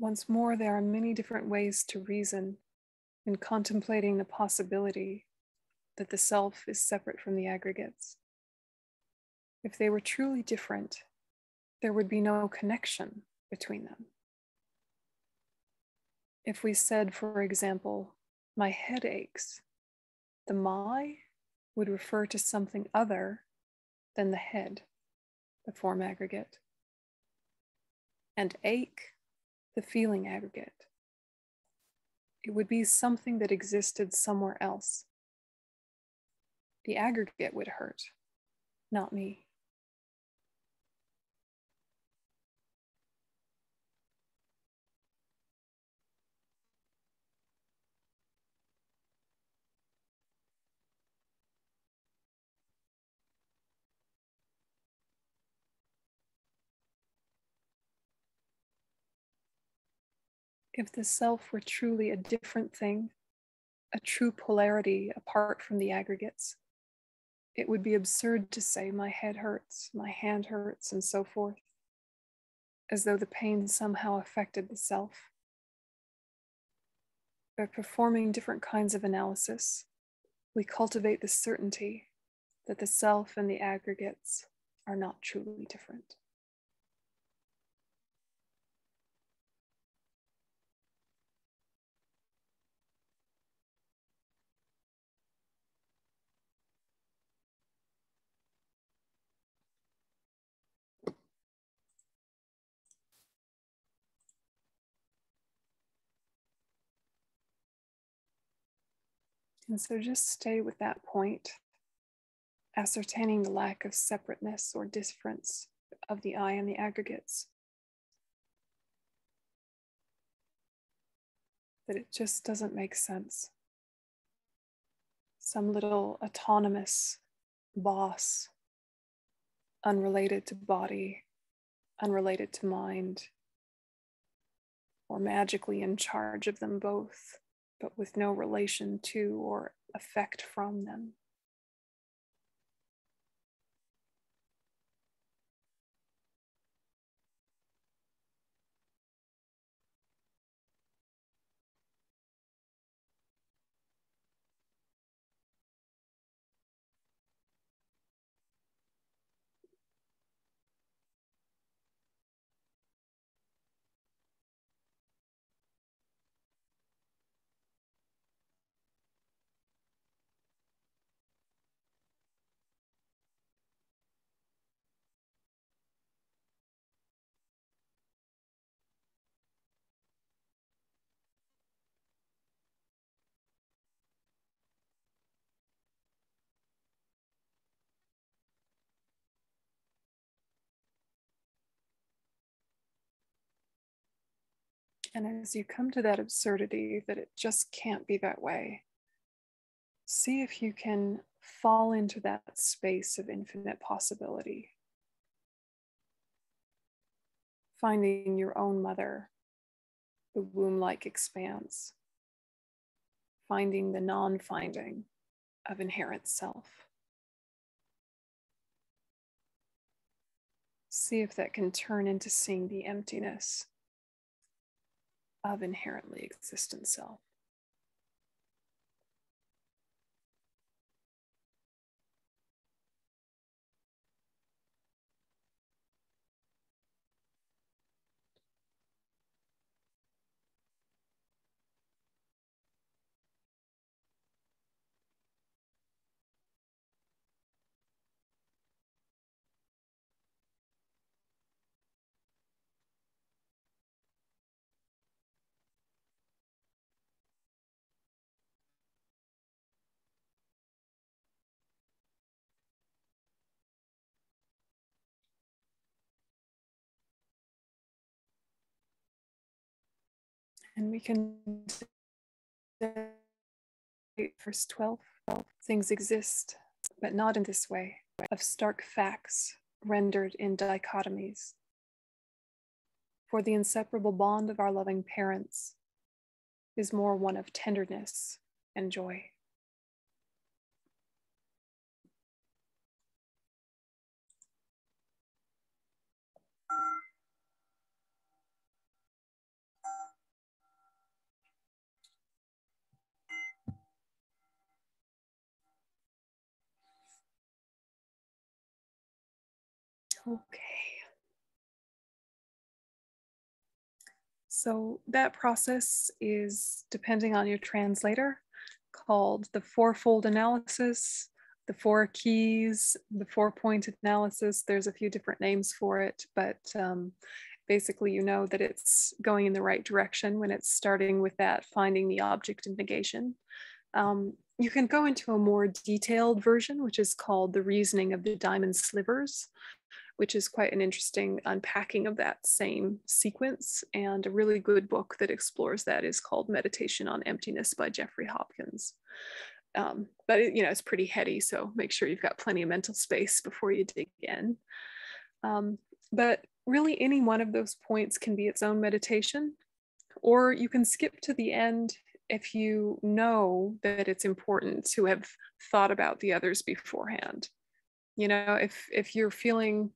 Once more, there are many different ways to reason in contemplating the possibility that the self is separate from the aggregates. If they were truly different, there would be no connection between them. If we said, for example, my head aches, the my would refer to something other than the head, the form aggregate, and ache, the feeling aggregate. It would be something that existed somewhere else. The aggregate would hurt, not me. If the self were truly a different thing, a true polarity apart from the aggregates, it would be absurd to say my head hurts, my hand hurts, and so forth, as though the pain somehow affected the self. By performing different kinds of analysis, we cultivate the certainty that the self and the aggregates are not truly different. And so just stay with that point, ascertaining the lack of separateness or difference of the I and the aggregates. That it just doesn't make sense. Some little autonomous boss, unrelated to body, unrelated to mind, or magically in charge of them both, but with no relation to or effect from them. And as you come to that absurdity, that it just can't be that way, see if you can fall into that space of infinite possibility. Finding your own mother, the womb-like expanse, finding the non-finding of inherent self. See if that can turn into seeing the emptiness of inherently existent self. And we can say verse 12, things exist, but not in this way, of stark facts rendered in dichotomies. For the inseparable bond of our loving parents is more one of tenderness and joy. Okay. So that process is, depending on your translator, called the fourfold analysis, the four keys, the four-point analysis. There's a few different names for it, but basically you know that it's going in the right direction when it's starting with that finding the object of negation. You can go into a more detailed version, which is called the reasoning of the diamond slivers, which is quite an interesting unpacking of that same sequence. And a really good book that explores that is called Meditation on Emptiness by Jeffrey Hopkins. But it, you know, it's pretty heady, so make sure you've got plenty of mental space before you dig in. But really any one of those points can be its own meditation, or you can skip to the end if you know that it's important to have thought about the others beforehand. You know, if you're feeling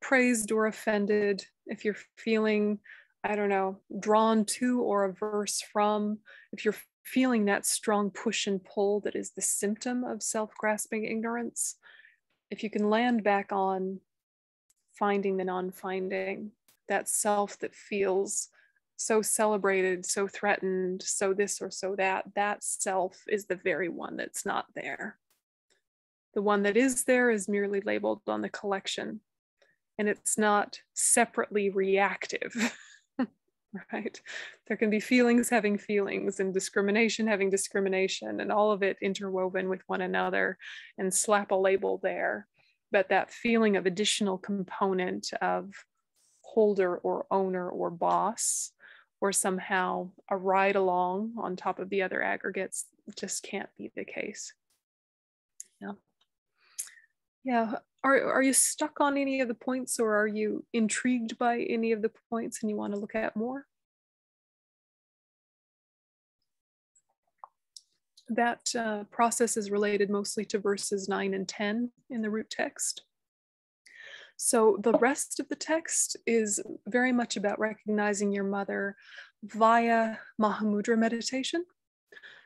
praised or offended, if you're feeling, I don't know, drawn to or averse from, if you're feeling that strong push and pull that is the symptom of self-grasping ignorance, if you can land back on finding the non-finding, that self that feels so celebrated, so threatened, so this or so that, that self is the very one that's not there. The one that is there is merely labeled on the collection, and it's not separately reactive, right? There can be feelings having feelings, and discrimination having discrimination, and all of it interwoven with one another, and slap a label there. But that feeling of additional component of holder or owner or boss, or somehow a ride along on top of the other aggregates, just can't be the case. Yeah. Yeah. Are you stuck on any of the points, or are you intrigued by any of the points and you want to look at more? That process is related mostly to verses 9 and 10 in the root text. So the rest of the text is very much about recognizing your mother via Mahamudra meditation.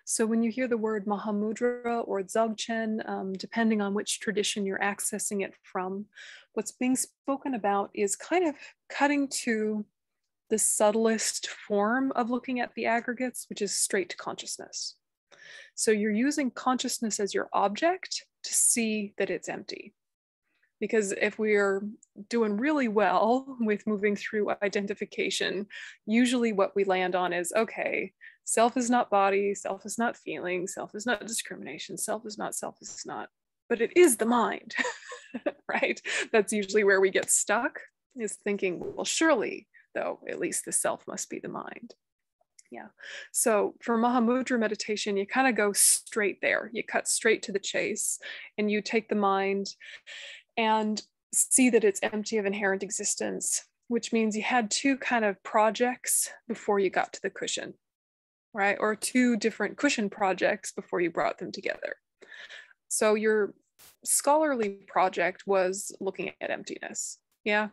So when you hear the word Mahamudra or Dzogchen, depending on which tradition you're accessing it from, what's being spoken about is kind of cutting to the subtlest form of looking at the aggregates, which is straight consciousness. So you're using consciousness as your object to see that it's empty. Because if we're doing really well with moving through identification, usually what we land on is, okay, self is not body, self is not feeling, self is not discrimination, self is not, but it is the mind, right? That's usually where we get stuck, is thinking, well, surely, though, at least the self must be the mind. Yeah. So for Mahamudra meditation, you kind of go straight there. You cut straight to the chase and you take the mind and see that it's empty of inherent existence, which means you had two kind of projects before you got to the cushion, right? Or two different cushion projects before you brought them together. So your scholarly project was looking at emptiness. Yeah.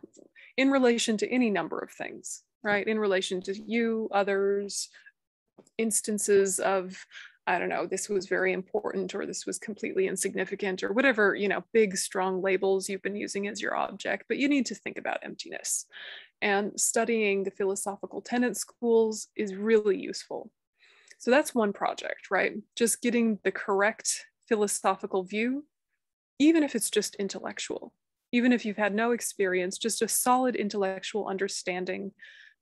In relation to any number of things, right? In relation to you, others, instances of, I don't know, this was very important, or this was completely insignificant, or whatever, you know, big, strong labels you've been using as your object, but you need to think about emptiness. And studying the philosophical tenet schools is really useful. So that's one project, right? Just getting the correct philosophical view, even if it's just intellectual, even if you've had no experience, just a solid intellectual understanding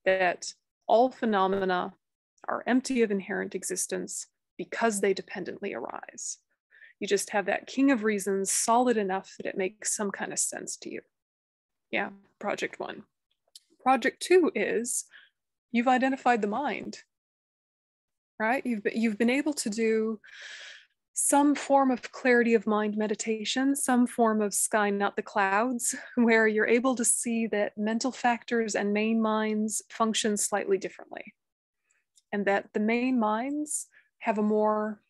that all phenomena are empty of inherent existence because they dependently arise. You just have that king of reasons solid enough that it makes some kind of sense to you. Yeah, project one. Project two is you've identified the mind, right? You've been able to do some form of clarity of mind meditation, some form of sky, not the clouds, where you're able to see that mental factors and main minds function slightly differently. And that the main minds have a more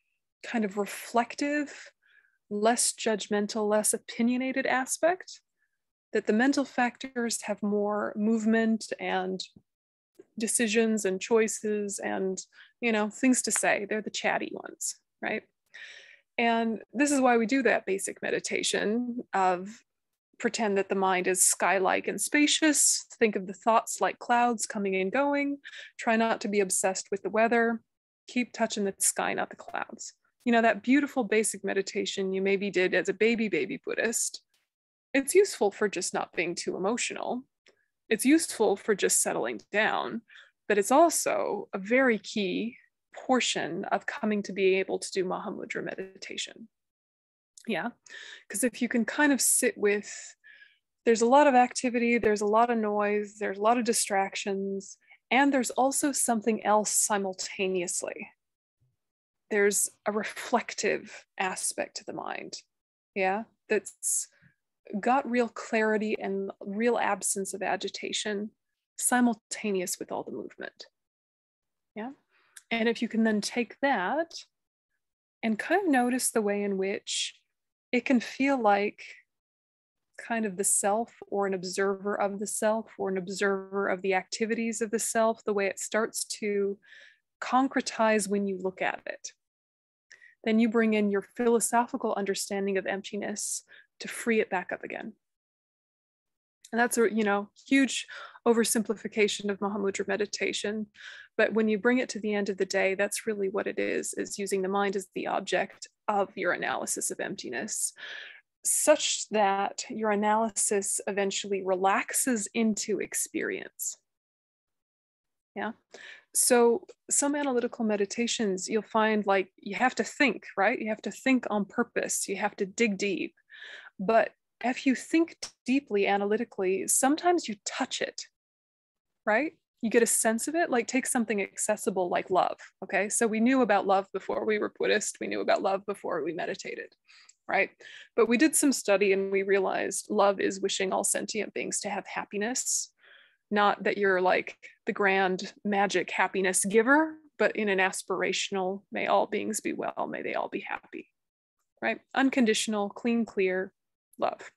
kind of reflective, less judgmental, less opinionated aspect, that the mental factors have more movement and decisions and choices and, you know, things to say. They're the chatty ones, right? And this is why we do that basic meditation of pretend that the mind is sky-like and spacious, think of the thoughts like clouds coming and going, try not to be obsessed with the weather, keep touching the sky, not the clouds. You know, that beautiful basic meditation you maybe did as a baby Buddhist. It's useful for just not being too emotional. It's useful for just settling down, but it's also a very key portion of coming to be able to do Mahamudra meditation. Yeah, because if you can kind of sit with, there's a lot of activity, there's a lot of noise, there's a lot of distractions, and there's also something else simultaneously. There's a reflective aspect to the mind, yeah, that's got real clarity and real absence of agitation simultaneous with all the movement. Yeah. And if you can then take that and kind of notice the way in which it can feel like kind of the self, or an observer of the self, or an observer of the activities of the self, the way it starts to concretize when you look at it. Then you bring in your philosophical understanding of emptiness to free it back up again. And that's a, you know, huge oversimplification of Mahamudra meditation. But when you bring it to the end of the day, that's really what it is using the mind as the object of your analysis of emptiness, such that your analysis eventually relaxes into experience. Yeah. So some analytical meditations, you'll find like you have to think, right? You have to think on purpose. You have to dig deep. But if you think deeply analytically, sometimes you touch it, right? You get a sense of it, like take something accessible like love, okay? So we knew about love before we were Buddhist, we knew about love before we meditated, right? But we did some study and we realized love is wishing all sentient beings to have happiness, not that you're like the grand magic happiness giver, but in an aspirational, may all beings be well, may they all be happy, right? Unconditional, clean, clear love.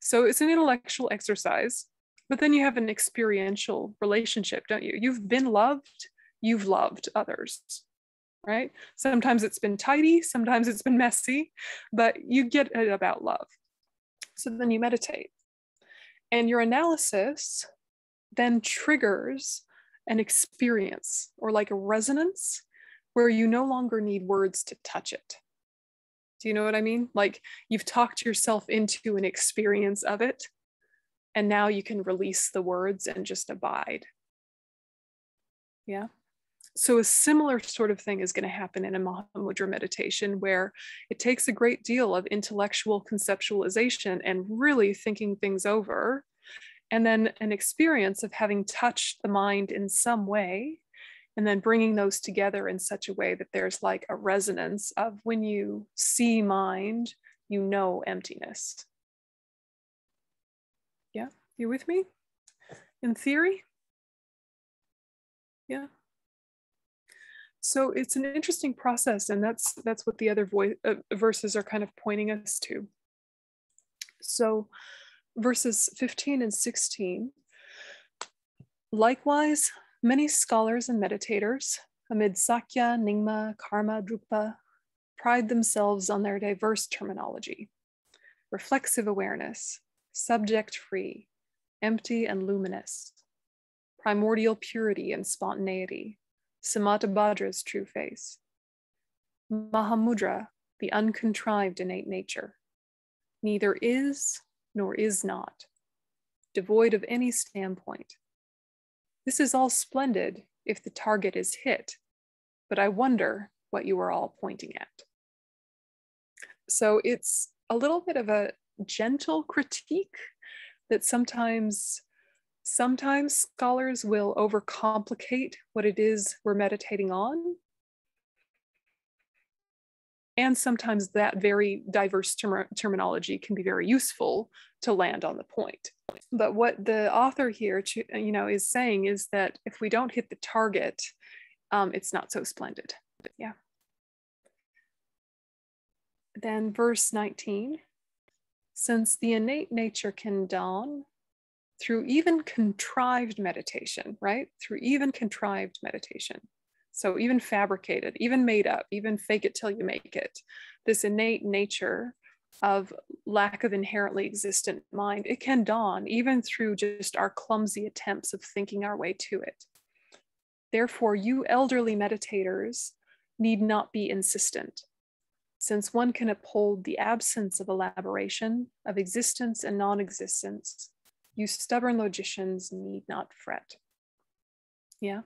So it's an intellectual exercise, but then you have an experiential relationship, don't you? You've been loved, you've loved others, right? Sometimes it's been tidy, sometimes it's been messy, but you get it about love. So then you meditate, and your analysis then triggers an experience, or like a resonance, where you no longer need words to touch it. Do you know what I mean? Like you've talked yourself into an experience of it, and now you can release the words and just abide. Yeah. So a similar sort of thing is going to happen in a Mahamudra meditation, where it takes a great deal of intellectual conceptualization and really thinking things over, and then an experience of having touched the mind in some way, and then bringing those together in such a way that there's like a resonance of when you see mind, you know emptiness. Yeah, you with me? In theory? Yeah. So it's an interesting process, and that's what the other verses are kind of pointing us to. So verses 15 and 16, likewise, many scholars and meditators amid Sakya, Nyingma, Karma, Drukpa pride themselves on their diverse terminology, reflexive awareness, subject-free, empty and luminous, primordial purity and spontaneity, Samatobhadra's true face, Mahamudra, the uncontrived innate nature, neither is nor is not, devoid of any standpoint. This is all splendid if the target is hit, but I wonder what you are all pointing at. So it's a little bit of a gentle critique that sometimes scholars will overcomplicate what it is we're meditating on. And sometimes that very diverse terminology can be very useful to land on the point. But what the author here, you know, is saying is that if we don't hit the target, it's not so splendid. Yeah. Then verse 19, since the innate nature can dawn through even contrived meditation, right? Through even contrived meditation. So even fabricated, even made up, even fake it till you make it, this innate nature of lack of inherently existent mind, it can dawn even through just our clumsy attempts of thinking our way to it. Therefore, you elderly meditators need not be insistent, since one can uphold the absence of elaboration, of existence and non-existence. You stubborn logicians need not fret. Yeah,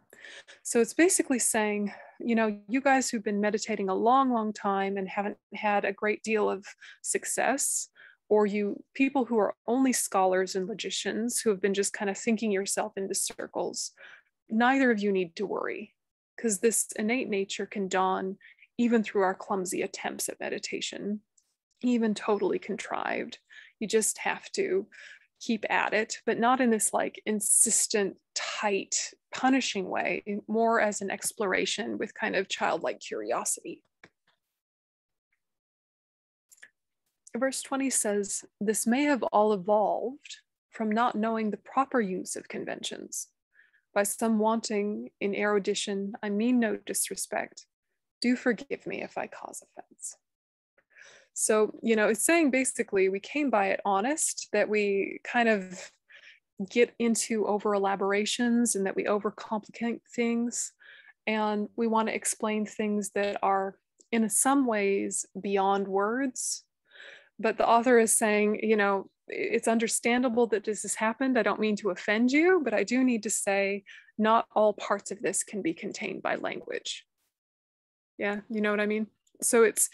so it's basically saying, you know, you guys who've been meditating a long, long time and haven't had a great deal of success, or you people who are only scholars and logicians who have been just kind of thinking yourself into circles, neither of you need to worry, because this innate nature can dawn even through our clumsy attempts at meditation, even totally contrived. You just have to keep at it, but not in this like insistent, tight, punishing way, more as an exploration with kind of childlike curiosity. Verse 20 says, this may have all evolved from not knowing the proper use of conventions. By some wanting in erudition, I mean no disrespect. Do forgive me if I cause offense. So, you know, it's saying basically we came by it honest, that we kind of get into over elaborations and that we overcomplicate things. And we want to explain things that are in some ways beyond words. But the author is saying, you know, it's understandable that this has happened. I don't mean to offend you, but I do need to say not all parts of this can be contained by language. Yeah, you know what I mean? So it's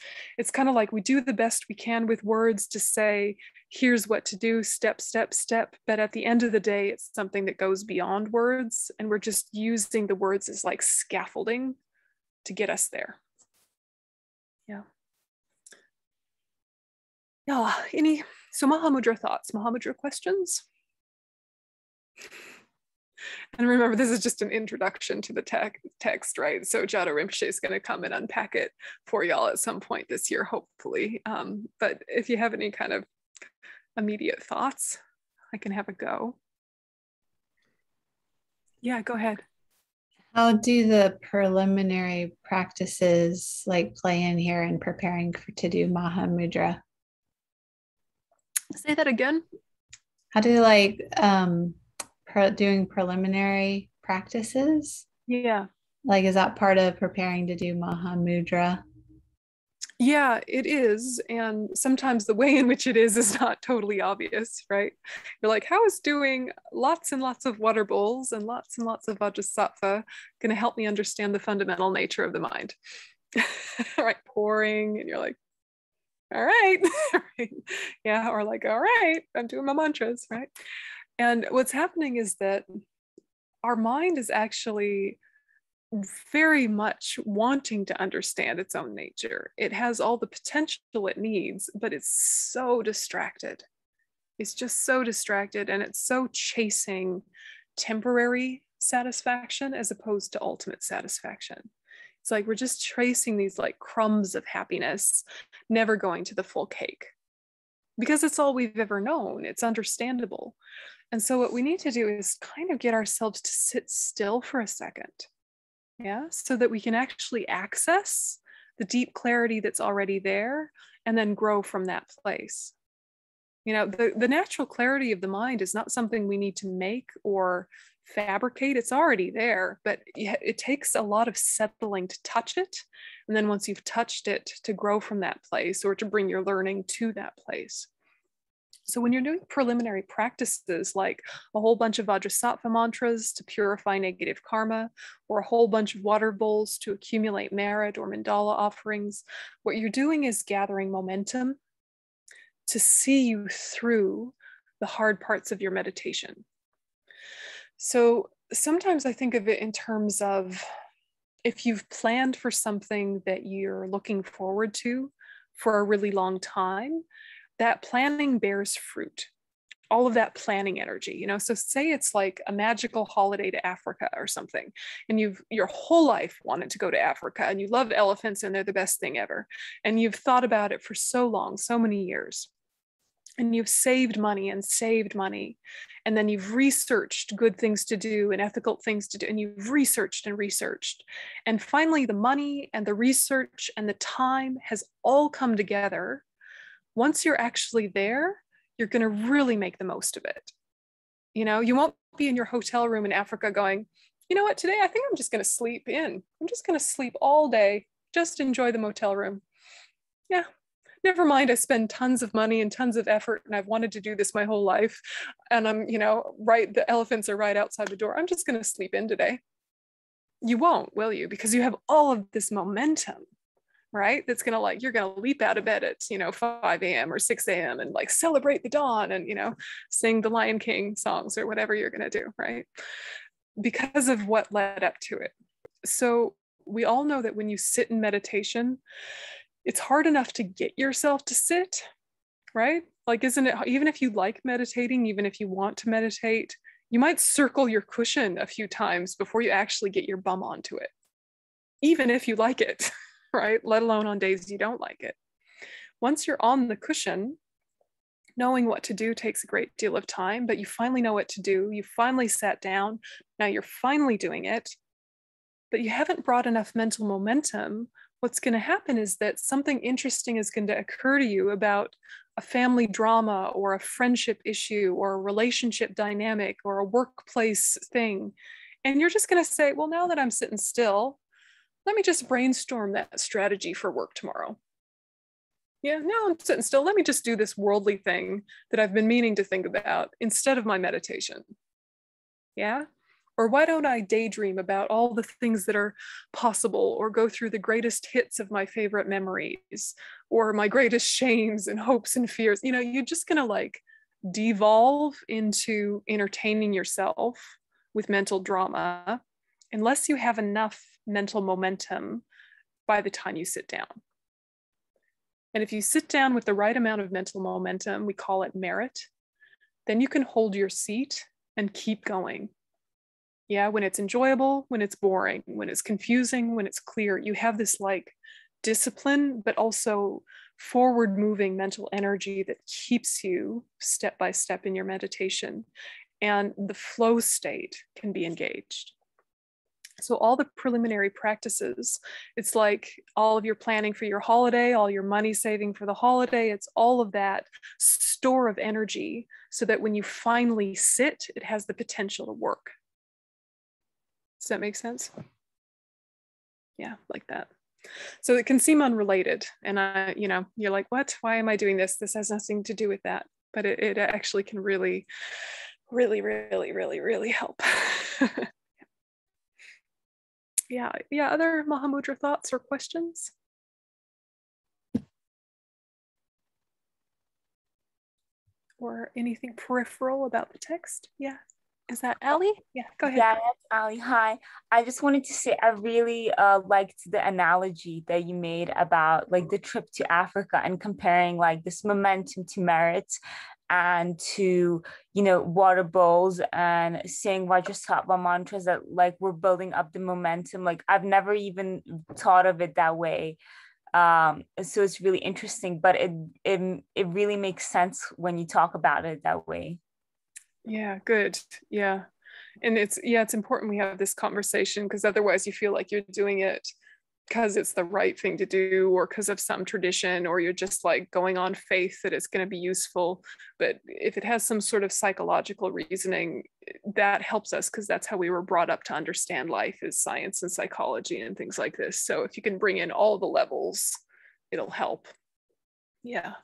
kind of like we do the best we can with words to say, here's what to do, step, step, step. But at the end of the day, it's something that goes beyond words. And we're just using the words as like scaffolding to get us there. Yeah. Yeah. So Mahamudra thoughts, Mahamudra questions? And remember, this is just an introduction to the text, right? So Jhado Rinpoche is going to come and unpack it for y'all at some point this year, hopefully. But if you have any kind of immediate thoughts, I can have a go. Yeah, go ahead. How do the preliminary practices like play in here in preparing to do Mahamudra? Say that again. How do doing preliminary practices? Yeah. Like, is that part of preparing to do Mahamudra? Yeah, it is. And sometimes the way in which it is not totally obvious, right? You're like, how is doing lots and lots of water bowls and lots of Vajrasattva going to help me understand the fundamental nature of the mind? Right? Pouring, and you're like, all right. Right. Yeah. Or like, all right, I'm doing my mantras, right? And what's happening is that our mind is actually very much wanting to understand its own nature. It has all the potential it needs, but it's so distracted. It's just so distracted, and it's so chasing temporary satisfaction as opposed to ultimate satisfaction. It's like we're just tracing these like crumbs of happiness, never going to the full cake, because it's all we've ever known. It's understandable. And so what we need to do is kind of get ourselves to sit still for a second. Yeah, so that we can actually access the deep clarity that's already there and then grow from that place. You know, the natural clarity of the mind is not something we need to make or fabricate. It's already there, but it takes a lot of settling to touch it. And then once you've touched it, to grow from that place or to bring your learning to that place. So when you're doing preliminary practices, like a whole bunch of Vajrasattva mantras to purify negative karma, or a whole bunch of water bowls to accumulate merit, or mandala offerings, what you're doing is gathering momentum to see you through the hard parts of your meditation. So sometimes I think of it in terms of, if you've planned for something that you're looking forward to for a really long time, that planning bears fruit, all of that planning energy, you know. So say it's like a magical holiday to Africa or something, and you've your whole life wanted to go to Africa, and you love elephants and they're the best thing ever. And you've thought about it for so long, so many years, and you've saved money. And then you've researched good things to do and ethical things to do. And you've researched. And finally the money and the research and the time has all come together. Once you're actually there, you're going to really make the most of it. You know, you won't be in your hotel room in Africa going, you know what, today I think I'm just going to sleep in. I'm just going to sleep all day. Just enjoy the motel room. Yeah, never mind. I spend tons of money and tons of effort, and I've wanted to do this my whole life. And I'm, you know, right, the elephants are right outside the door. I'm just going to sleep in today. You won't, will you? Because you have all of this momentum, right? That's going to like, you're going to leap out of bed at, you know, 5 a.m. or 6 a.m. and like celebrate the dawn and, you know, sing the Lion King songs or whatever you're going to do, right? Because of what led up to it. So we all know that when you sit in meditation, it's hard enough to get yourself to sit, right? Like, isn't it, even if you like meditating, even if you want to meditate, you might circle your cushion a few times before you actually get your bum onto it, even if you like it. Right? Let alone on days you don't like it. Once you're on the cushion, knowing what to do takes a great deal of time, but you finally know what to do. You finally sat down. Now you're finally doing it, but you haven't brought enough mental momentum. What's going to happen is that something interesting is going to occur to you about a family drama or a friendship issue or a relationship dynamic or a workplace thing. And you're just going to say, well, now that I'm sitting still, let me just brainstorm that strategy for work tomorrow. Yeah, now I'm sitting still. Let me just do this worldly thing that I've been meaning to think about instead of my meditation. Yeah? Or why don't I daydream about all the things that are possible, or go through the greatest hits of my favorite memories, or my greatest shames and hopes and fears. You know, you're just going to like devolve into entertaining yourself with mental drama unless you have enough mental momentum by the time you sit down. And if you sit down with the right amount of mental momentum, we call it merit, then you can hold your seat and keep going. Yeah, when it's enjoyable, when it's boring, when it's confusing, when it's clear, you have this like discipline, but also forward moving mental energy that keeps you step by step in your meditation, and the flow state can be engaged. So all the preliminary practices, it's like all of your planning for your holiday, all your money saving for the holiday, it's all of that store of energy so that when you finally sit, it has the potential to work. Does that make sense? Yeah, like that. So it can seem unrelated, and you know, you're like, what? Why am I doing this? This has nothing to do with that. But it actually can really, really, really, really, really help. Yeah, other Mahamudra thoughts or questions? Or anything peripheral about the text? Yeah. Is that Ali? Yeah, go ahead. Yeah, that's Ali. Hi. I just wanted to say I really liked the analogy that you made about like the trip to Africa and comparing like this momentum to merit and to, you know, water bowls and saying Vajrasattva mantras that like we're building up the momentum. Like I've never even thought of it that way. So it's really interesting, but it really makes sense when you talk about it that way. Yeah, good. Yeah. And it's important we have this conversation, because otherwise you feel like you're doing it because it's the right thing to do or because of some tradition, or you're just like going on faith that it's going to be useful. But if it has some sort of psychological reasoning, that helps us, because that's how we were brought up to understand life, is science and psychology and things like this. So if you can bring in all the levels, it'll help. Yeah.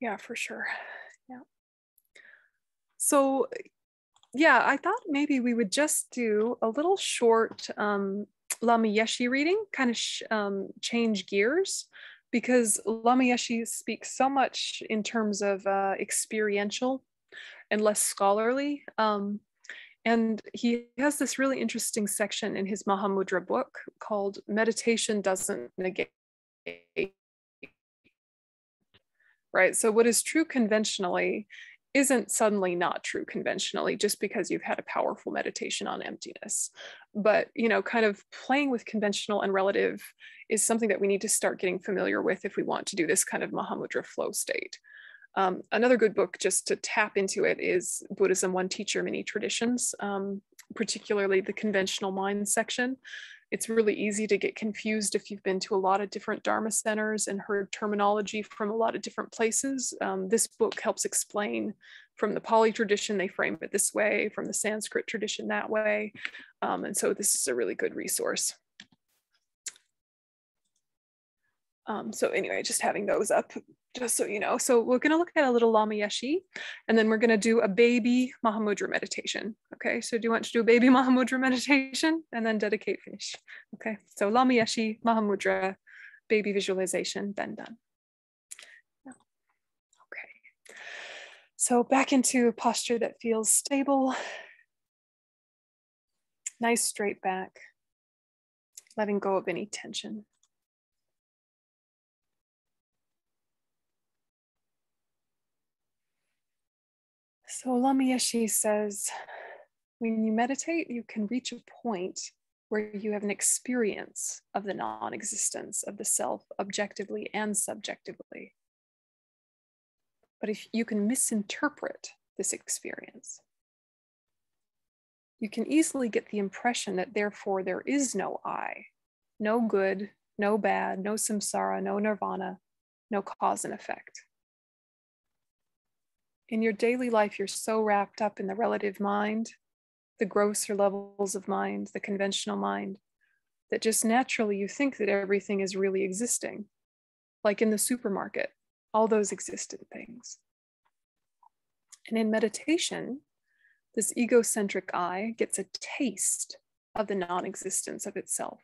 Yeah, for sure. Yeah. So yeah, I thought maybe we would just do a little short Lama Yeshe reading, kind of change gears, because Lama Yeshe speaks so much in terms of experiential and less scholarly. And he has this really interesting section in his Mahamudra book called Meditation Doesn't Negate. Right, so what is true conventionally isn't suddenly not true conventionally just because you've had a powerful meditation on emptiness. But, you know, kind of playing with conventional and relative is something that we need to start getting familiar with if we want to do this kind of Mahamudra flow state. Another good book just to tap into it is Buddhism: One Teacher, Many Traditions, particularly the conventional mind section. It's really easy to get confused if you've been to a lot of different Dharma centers and heard terminology from a lot of different places. This book helps explain, from the Pali tradition, they frame it this way, from the Sanskrit tradition that way. And so this is a really good resource. So anyway, just having those up, just so you know. So we're going to look at a little Lama Yeshe, and then we're going to do a baby Mahamudra meditation. Okay, so do you want to do a baby Mahamudra meditation and then dedicate finish? Okay, so Lama Yeshe, Mahamudra, baby visualization, then done. Okay, so back into posture that feels stable. Nice straight back, letting go of any tension. So Lama Yeshe says, when you meditate, you can reach a point where you have an experience of the non-existence of the self objectively and subjectively. But if you can misinterpret this experience, you can easily get the impression that therefore there is no I, no good, no bad, no samsara, no nirvana, no cause and effect. In your daily life, you're so wrapped up in the relative mind, the grosser levels of mind, the conventional mind, that just naturally you think that everything is really existing. Like in the supermarket, all those existent things. And in meditation, this egocentric I gets a taste of the non-existence of itself.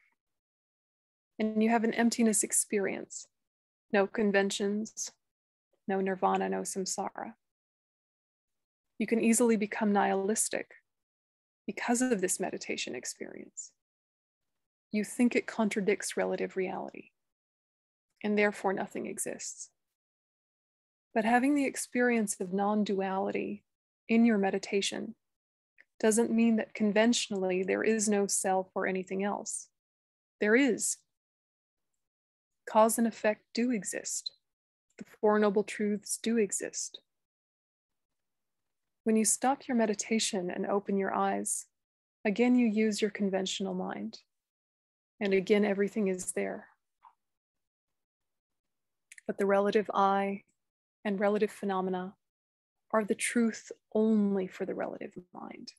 And you have an emptiness experience. No conventions, no nirvana, no samsara. You can easily become nihilistic because of this meditation experience. You think it contradicts relative reality, and therefore nothing exists. But having the experience of non-duality in your meditation doesn't mean that conventionally there is no self or anything else. There is. Cause and effect do exist. The Four Noble Truths do exist. When you stop your meditation and open your eyes, again you use your conventional mind, and again everything is there. But the relative I and relative phenomena are the truth only for the relative mind.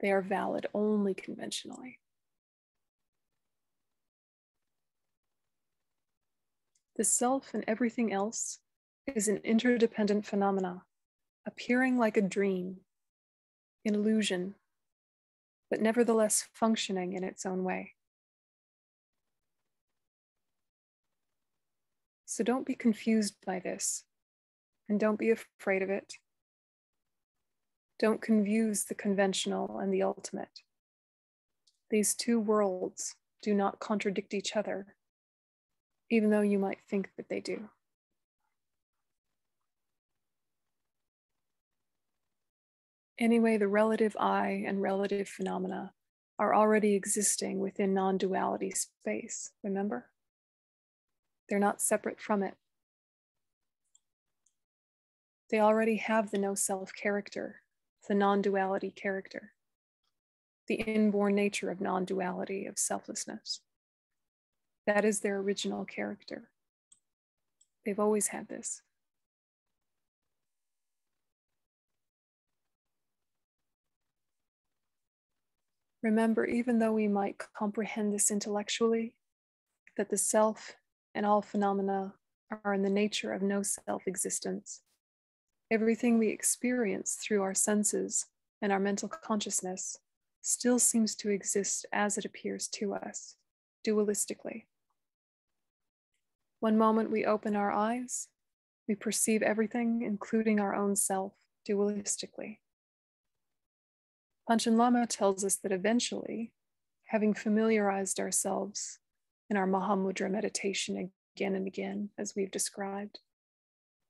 They are valid only conventionally. The self and everything else is an interdependent phenomena, appearing like a dream, an illusion, but nevertheless functioning in its own way. So don't be confused by this, and don't be afraid of it. Don't confuse the conventional and the ultimate. These two worlds do not contradict each other, even though you might think that they do. Anyway, the relative I and relative phenomena are already existing within non-duality space, remember? They're not separate from it. They already have the no-self character, the non-duality character, the inborn nature of non-duality, of selflessness. That is their original character. They've always had this. Remember, even though we might comprehend this intellectually, that the self and all phenomena are in the nature of no self-existence, everything we experience through our senses and our mental consciousness still seems to exist as it appears to us, dualistically. One moment we open our eyes, we perceive everything, including our own self, dualistically. Panchen Lama tells us that eventually, having familiarized ourselves in our Mahamudra meditation again and again, as we've described,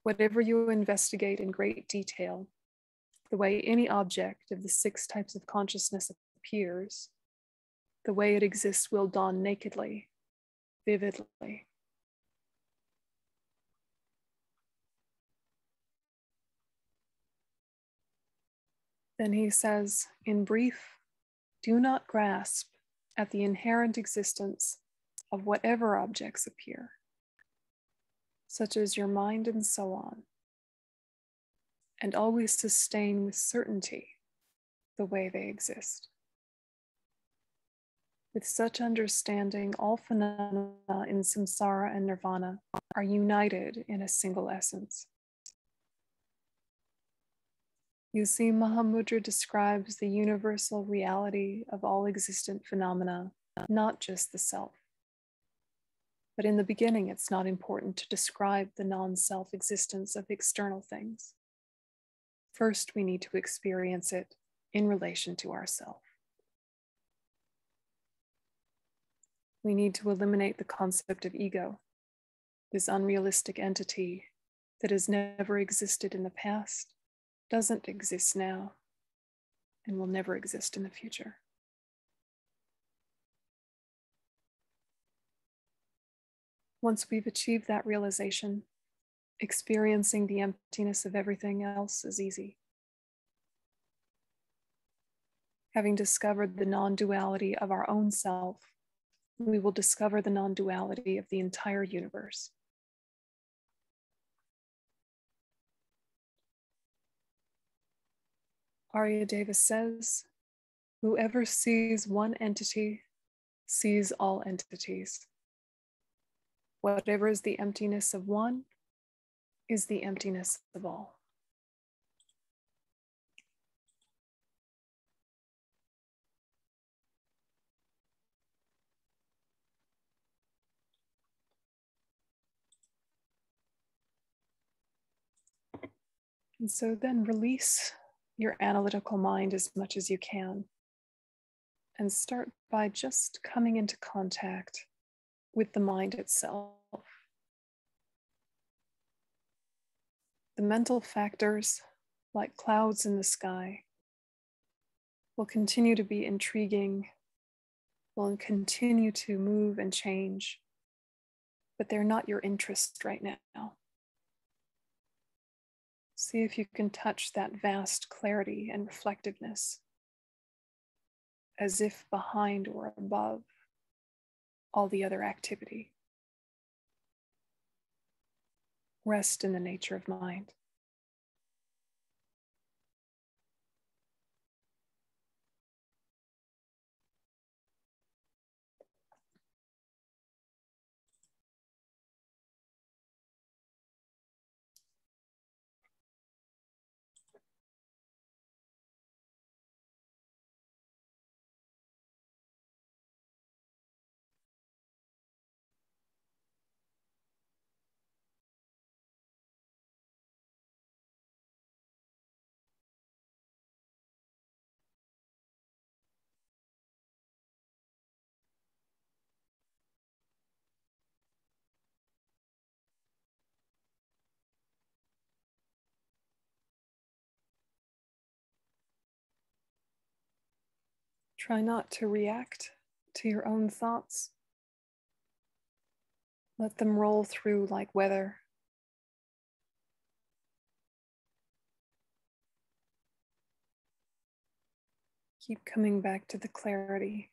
whatever you investigate in great detail, the way any object of the 6 types of consciousness appears, the way it exists will dawn nakedly, vividly. Then he says, in brief, do not grasp at the inherent existence of whatever objects appear, such as your mind and so on, and always sustain with certainty the way they exist. With such understanding, all phenomena in samsara and nirvana are united in a single essence. You see, Mahamudra describes the universal reality of all existent phenomena, not just the self. But in the beginning, it's not important to describe the non-self existence of external things. First, we need to experience it in relation to ourself. We need to eliminate the concept of ego, this unrealistic entity that has never existed in the past, doesn't exist now, and will never exist in the future. Once we've achieved that realization, experiencing the emptiness of everything else is easy. Having discovered the non-duality of our own self, we will discover the non-duality of the entire universe. Arya Deva says, whoever sees one entity, sees all entities. Whatever is the emptiness of one, is the emptiness of all. And so then release your analytical mind as much as you can, and start by just coming into contact with the mind itself. The mental factors, like clouds in the sky, will continue to be intriguing, will continue to move and change, but they're not your interest right now. See if you can touch that vast clarity and reflectiveness, as if behind or above all the other activity. Rest in the nature of mind. Try not to react to your own thoughts. Let them roll through like weather. Keep coming back to the clarity.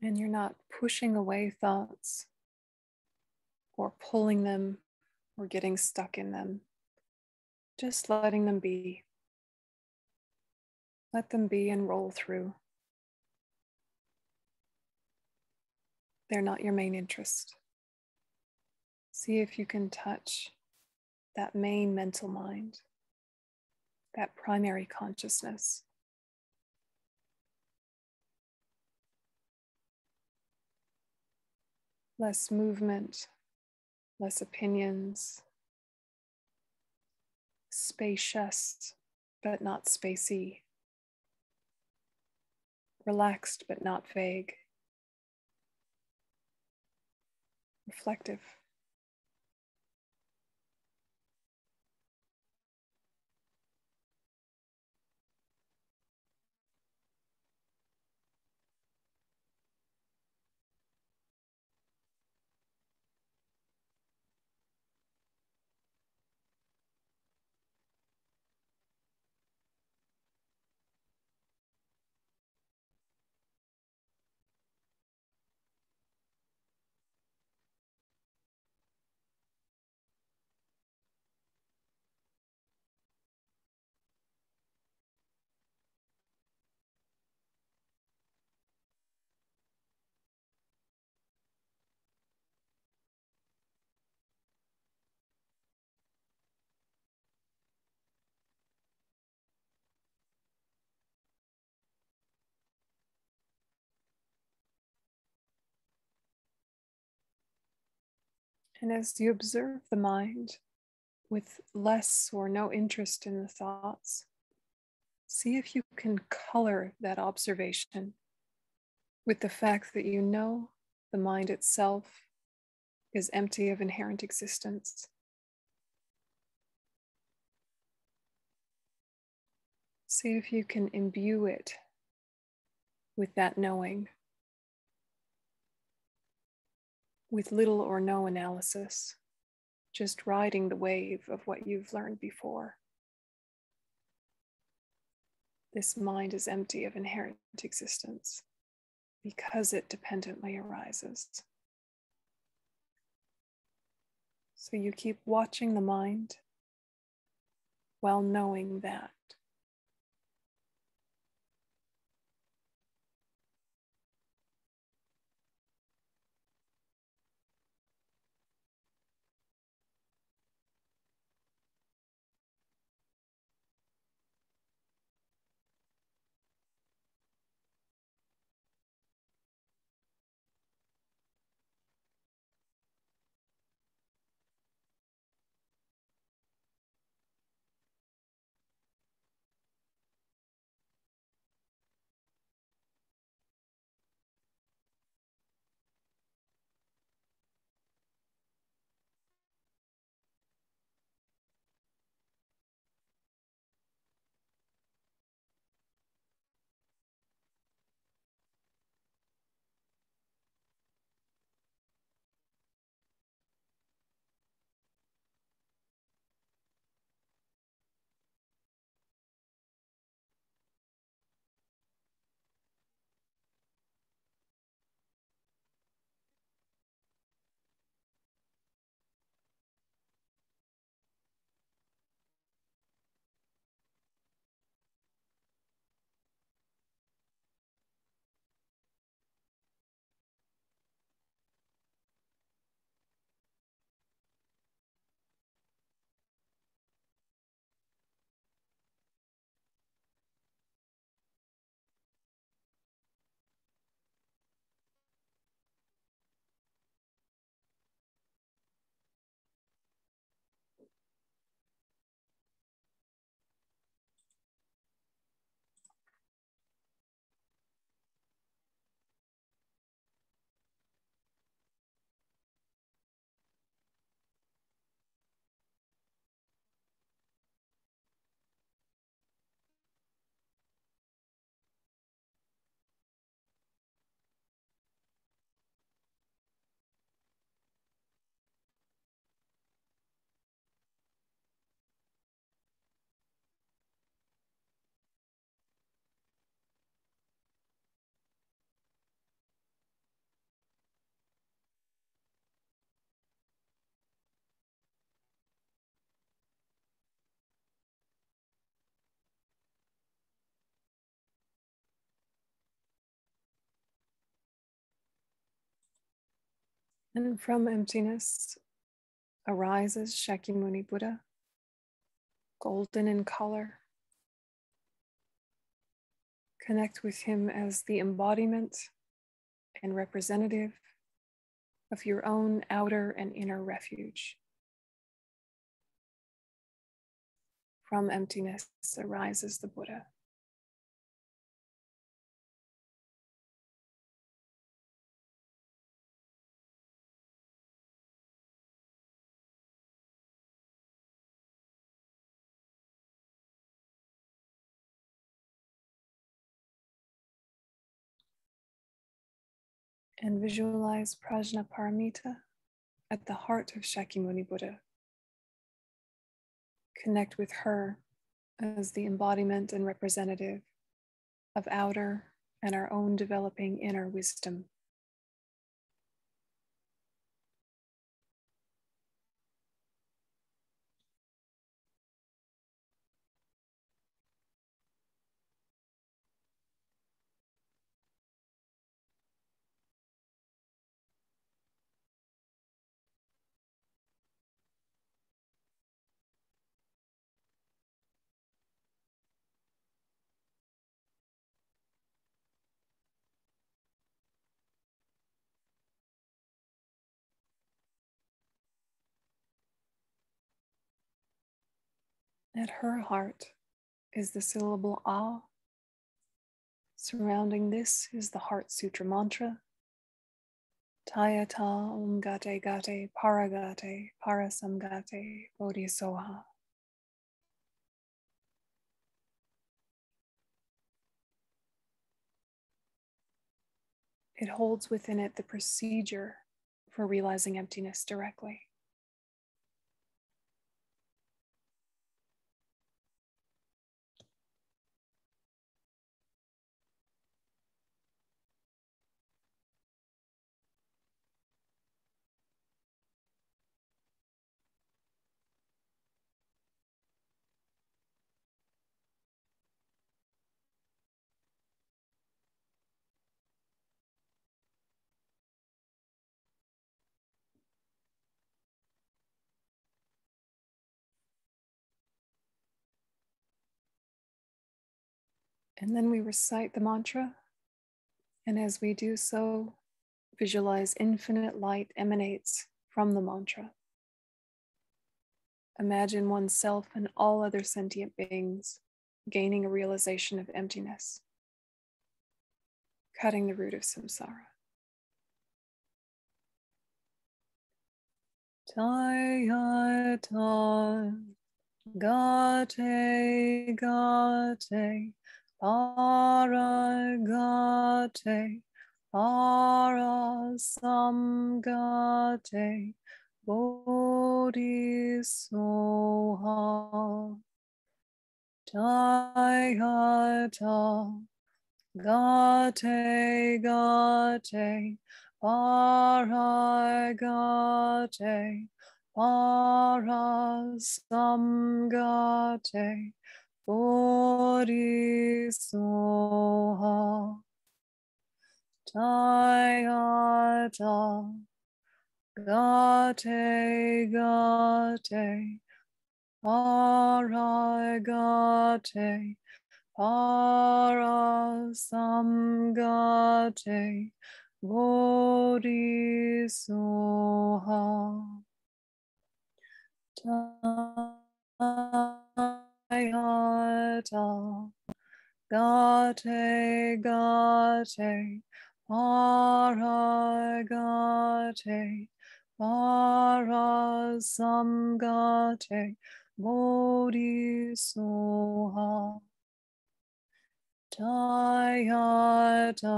And you're not pushing away thoughts or pulling them or getting stuck in them. Just letting them be. Let them be and roll through. They're not your main interest. See if you can touch that main mental mind, that primary consciousness. Less movement, less opinions, spacious but not spacey, relaxed but not vague, reflective. And as you observe the mind with less or no interest in the thoughts, see if you can color that observation with the fact that you know the mind itself is empty of inherent existence. See if you can imbue it with that knowing, with little or no analysis, just riding the wave of what you've learned before. This mind is empty of inherent existence because it dependently arises. So you keep watching the mind while knowing that. And from emptiness arises Shakyamuni Buddha, golden in color. Connect with him as the embodiment and representative of your own outer and inner refuge. From emptiness arises the Buddha. And visualize Prajnaparamita at the heart of Shakyamuni Buddha. Connect with her as the embodiment and representative of outer and our own developing inner wisdom. At her heart is the syllable A. Surrounding this is the Heart Sutra mantra. Tayata Om Gate Gate Paragate Parasamgate Bodhisoha. It holds within it the procedure for realizing emptiness directly. And then we recite the mantra, and as we do so, visualize infinite light emanates from the mantra. Imagine oneself and all other sentient beings gaining a realization of emptiness, cutting the root of samsara. Tayata gate gate Paragate, Parasamgate, Bodhisoha. Taihata, Gate, Gate, Paragate, Parasamgate, Bodhisoha. Tayata Gate Gate Paragate Parasamgate Bodhisoha. Tayata, Gate, Gate, Paragate, Parasamgate, Bodhisoha. Tayata,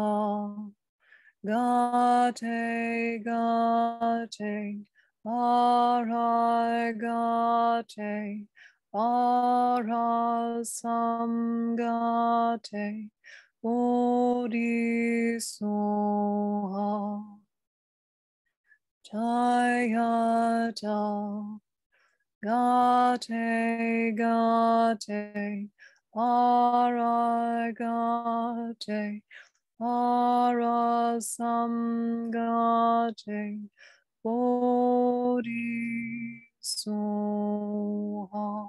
Gate, Gate, Paragate, Parasamgate, Bodhisoha. Tayata, Gate, Gate, Paragate, Parasamgate, Bodhi Soha.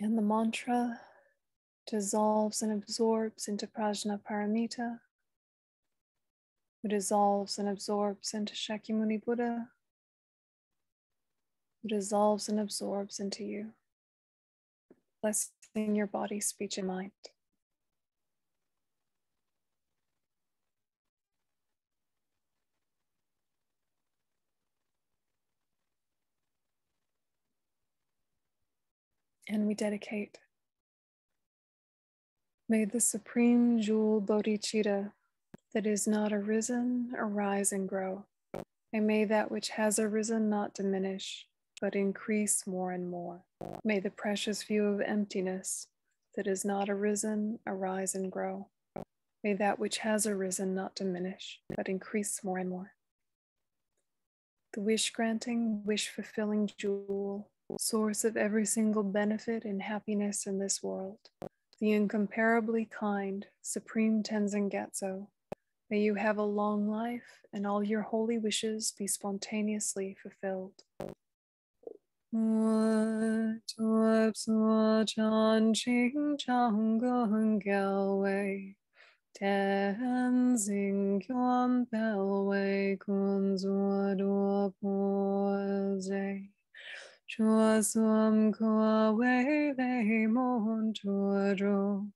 And the mantra dissolves and absorbs into Prajnaparamita, who dissolves and absorbs into Shakyamuni Buddha, who dissolves and absorbs into you, blessing your body, speech, and mind. And we dedicate. May the supreme jewel bodhicitta that is not arisen arise and grow, and may that which has arisen not diminish, but increase more and more. May the precious view of emptiness that is not arisen arise and grow. May that which has arisen not diminish, but increase more and more. The wish-granting, wish-fulfilling jewel, source of every single benefit and happiness in this world, the incomparably kind, Supreme Tenzin Gatso, may you have a long life and all your holy wishes be spontaneously fulfilled. Chua suam kua wei lei mon chua ro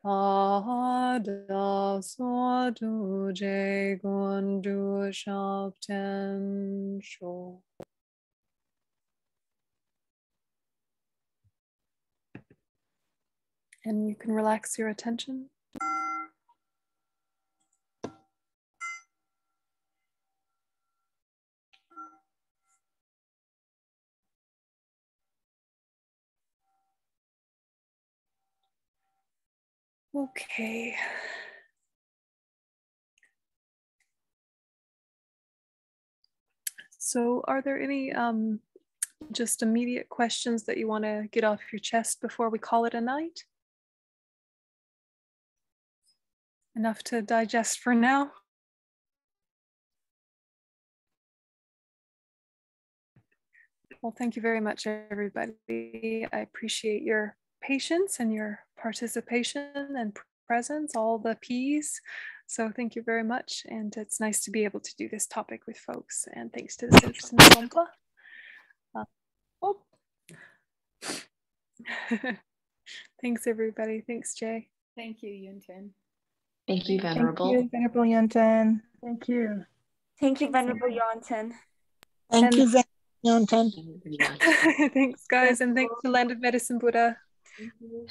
pa da so du je guan du shop ten sho. And you can relax your attention. Okay. So are there any just immediate questions that you want to get off your chest before we call it a night? Enough to digest for now? Well, thank you very much, everybody. I appreciate your patience and your participation and presence, all the P's. So thank you very much. And it's nice to be able to do this topic with folks. And thanks to the Citizen Assembly. Thanks, everybody. Thanks, Jay. Thank you, Yuntin. Thank you, Venerable. Thank you, Venerable Yuntin. Thank you. Thank you, Venerable Yuntin. Thank you, Venerable Yuntin. Thanks, guys. And thanks to Land of Medicine Buddha. Thank you.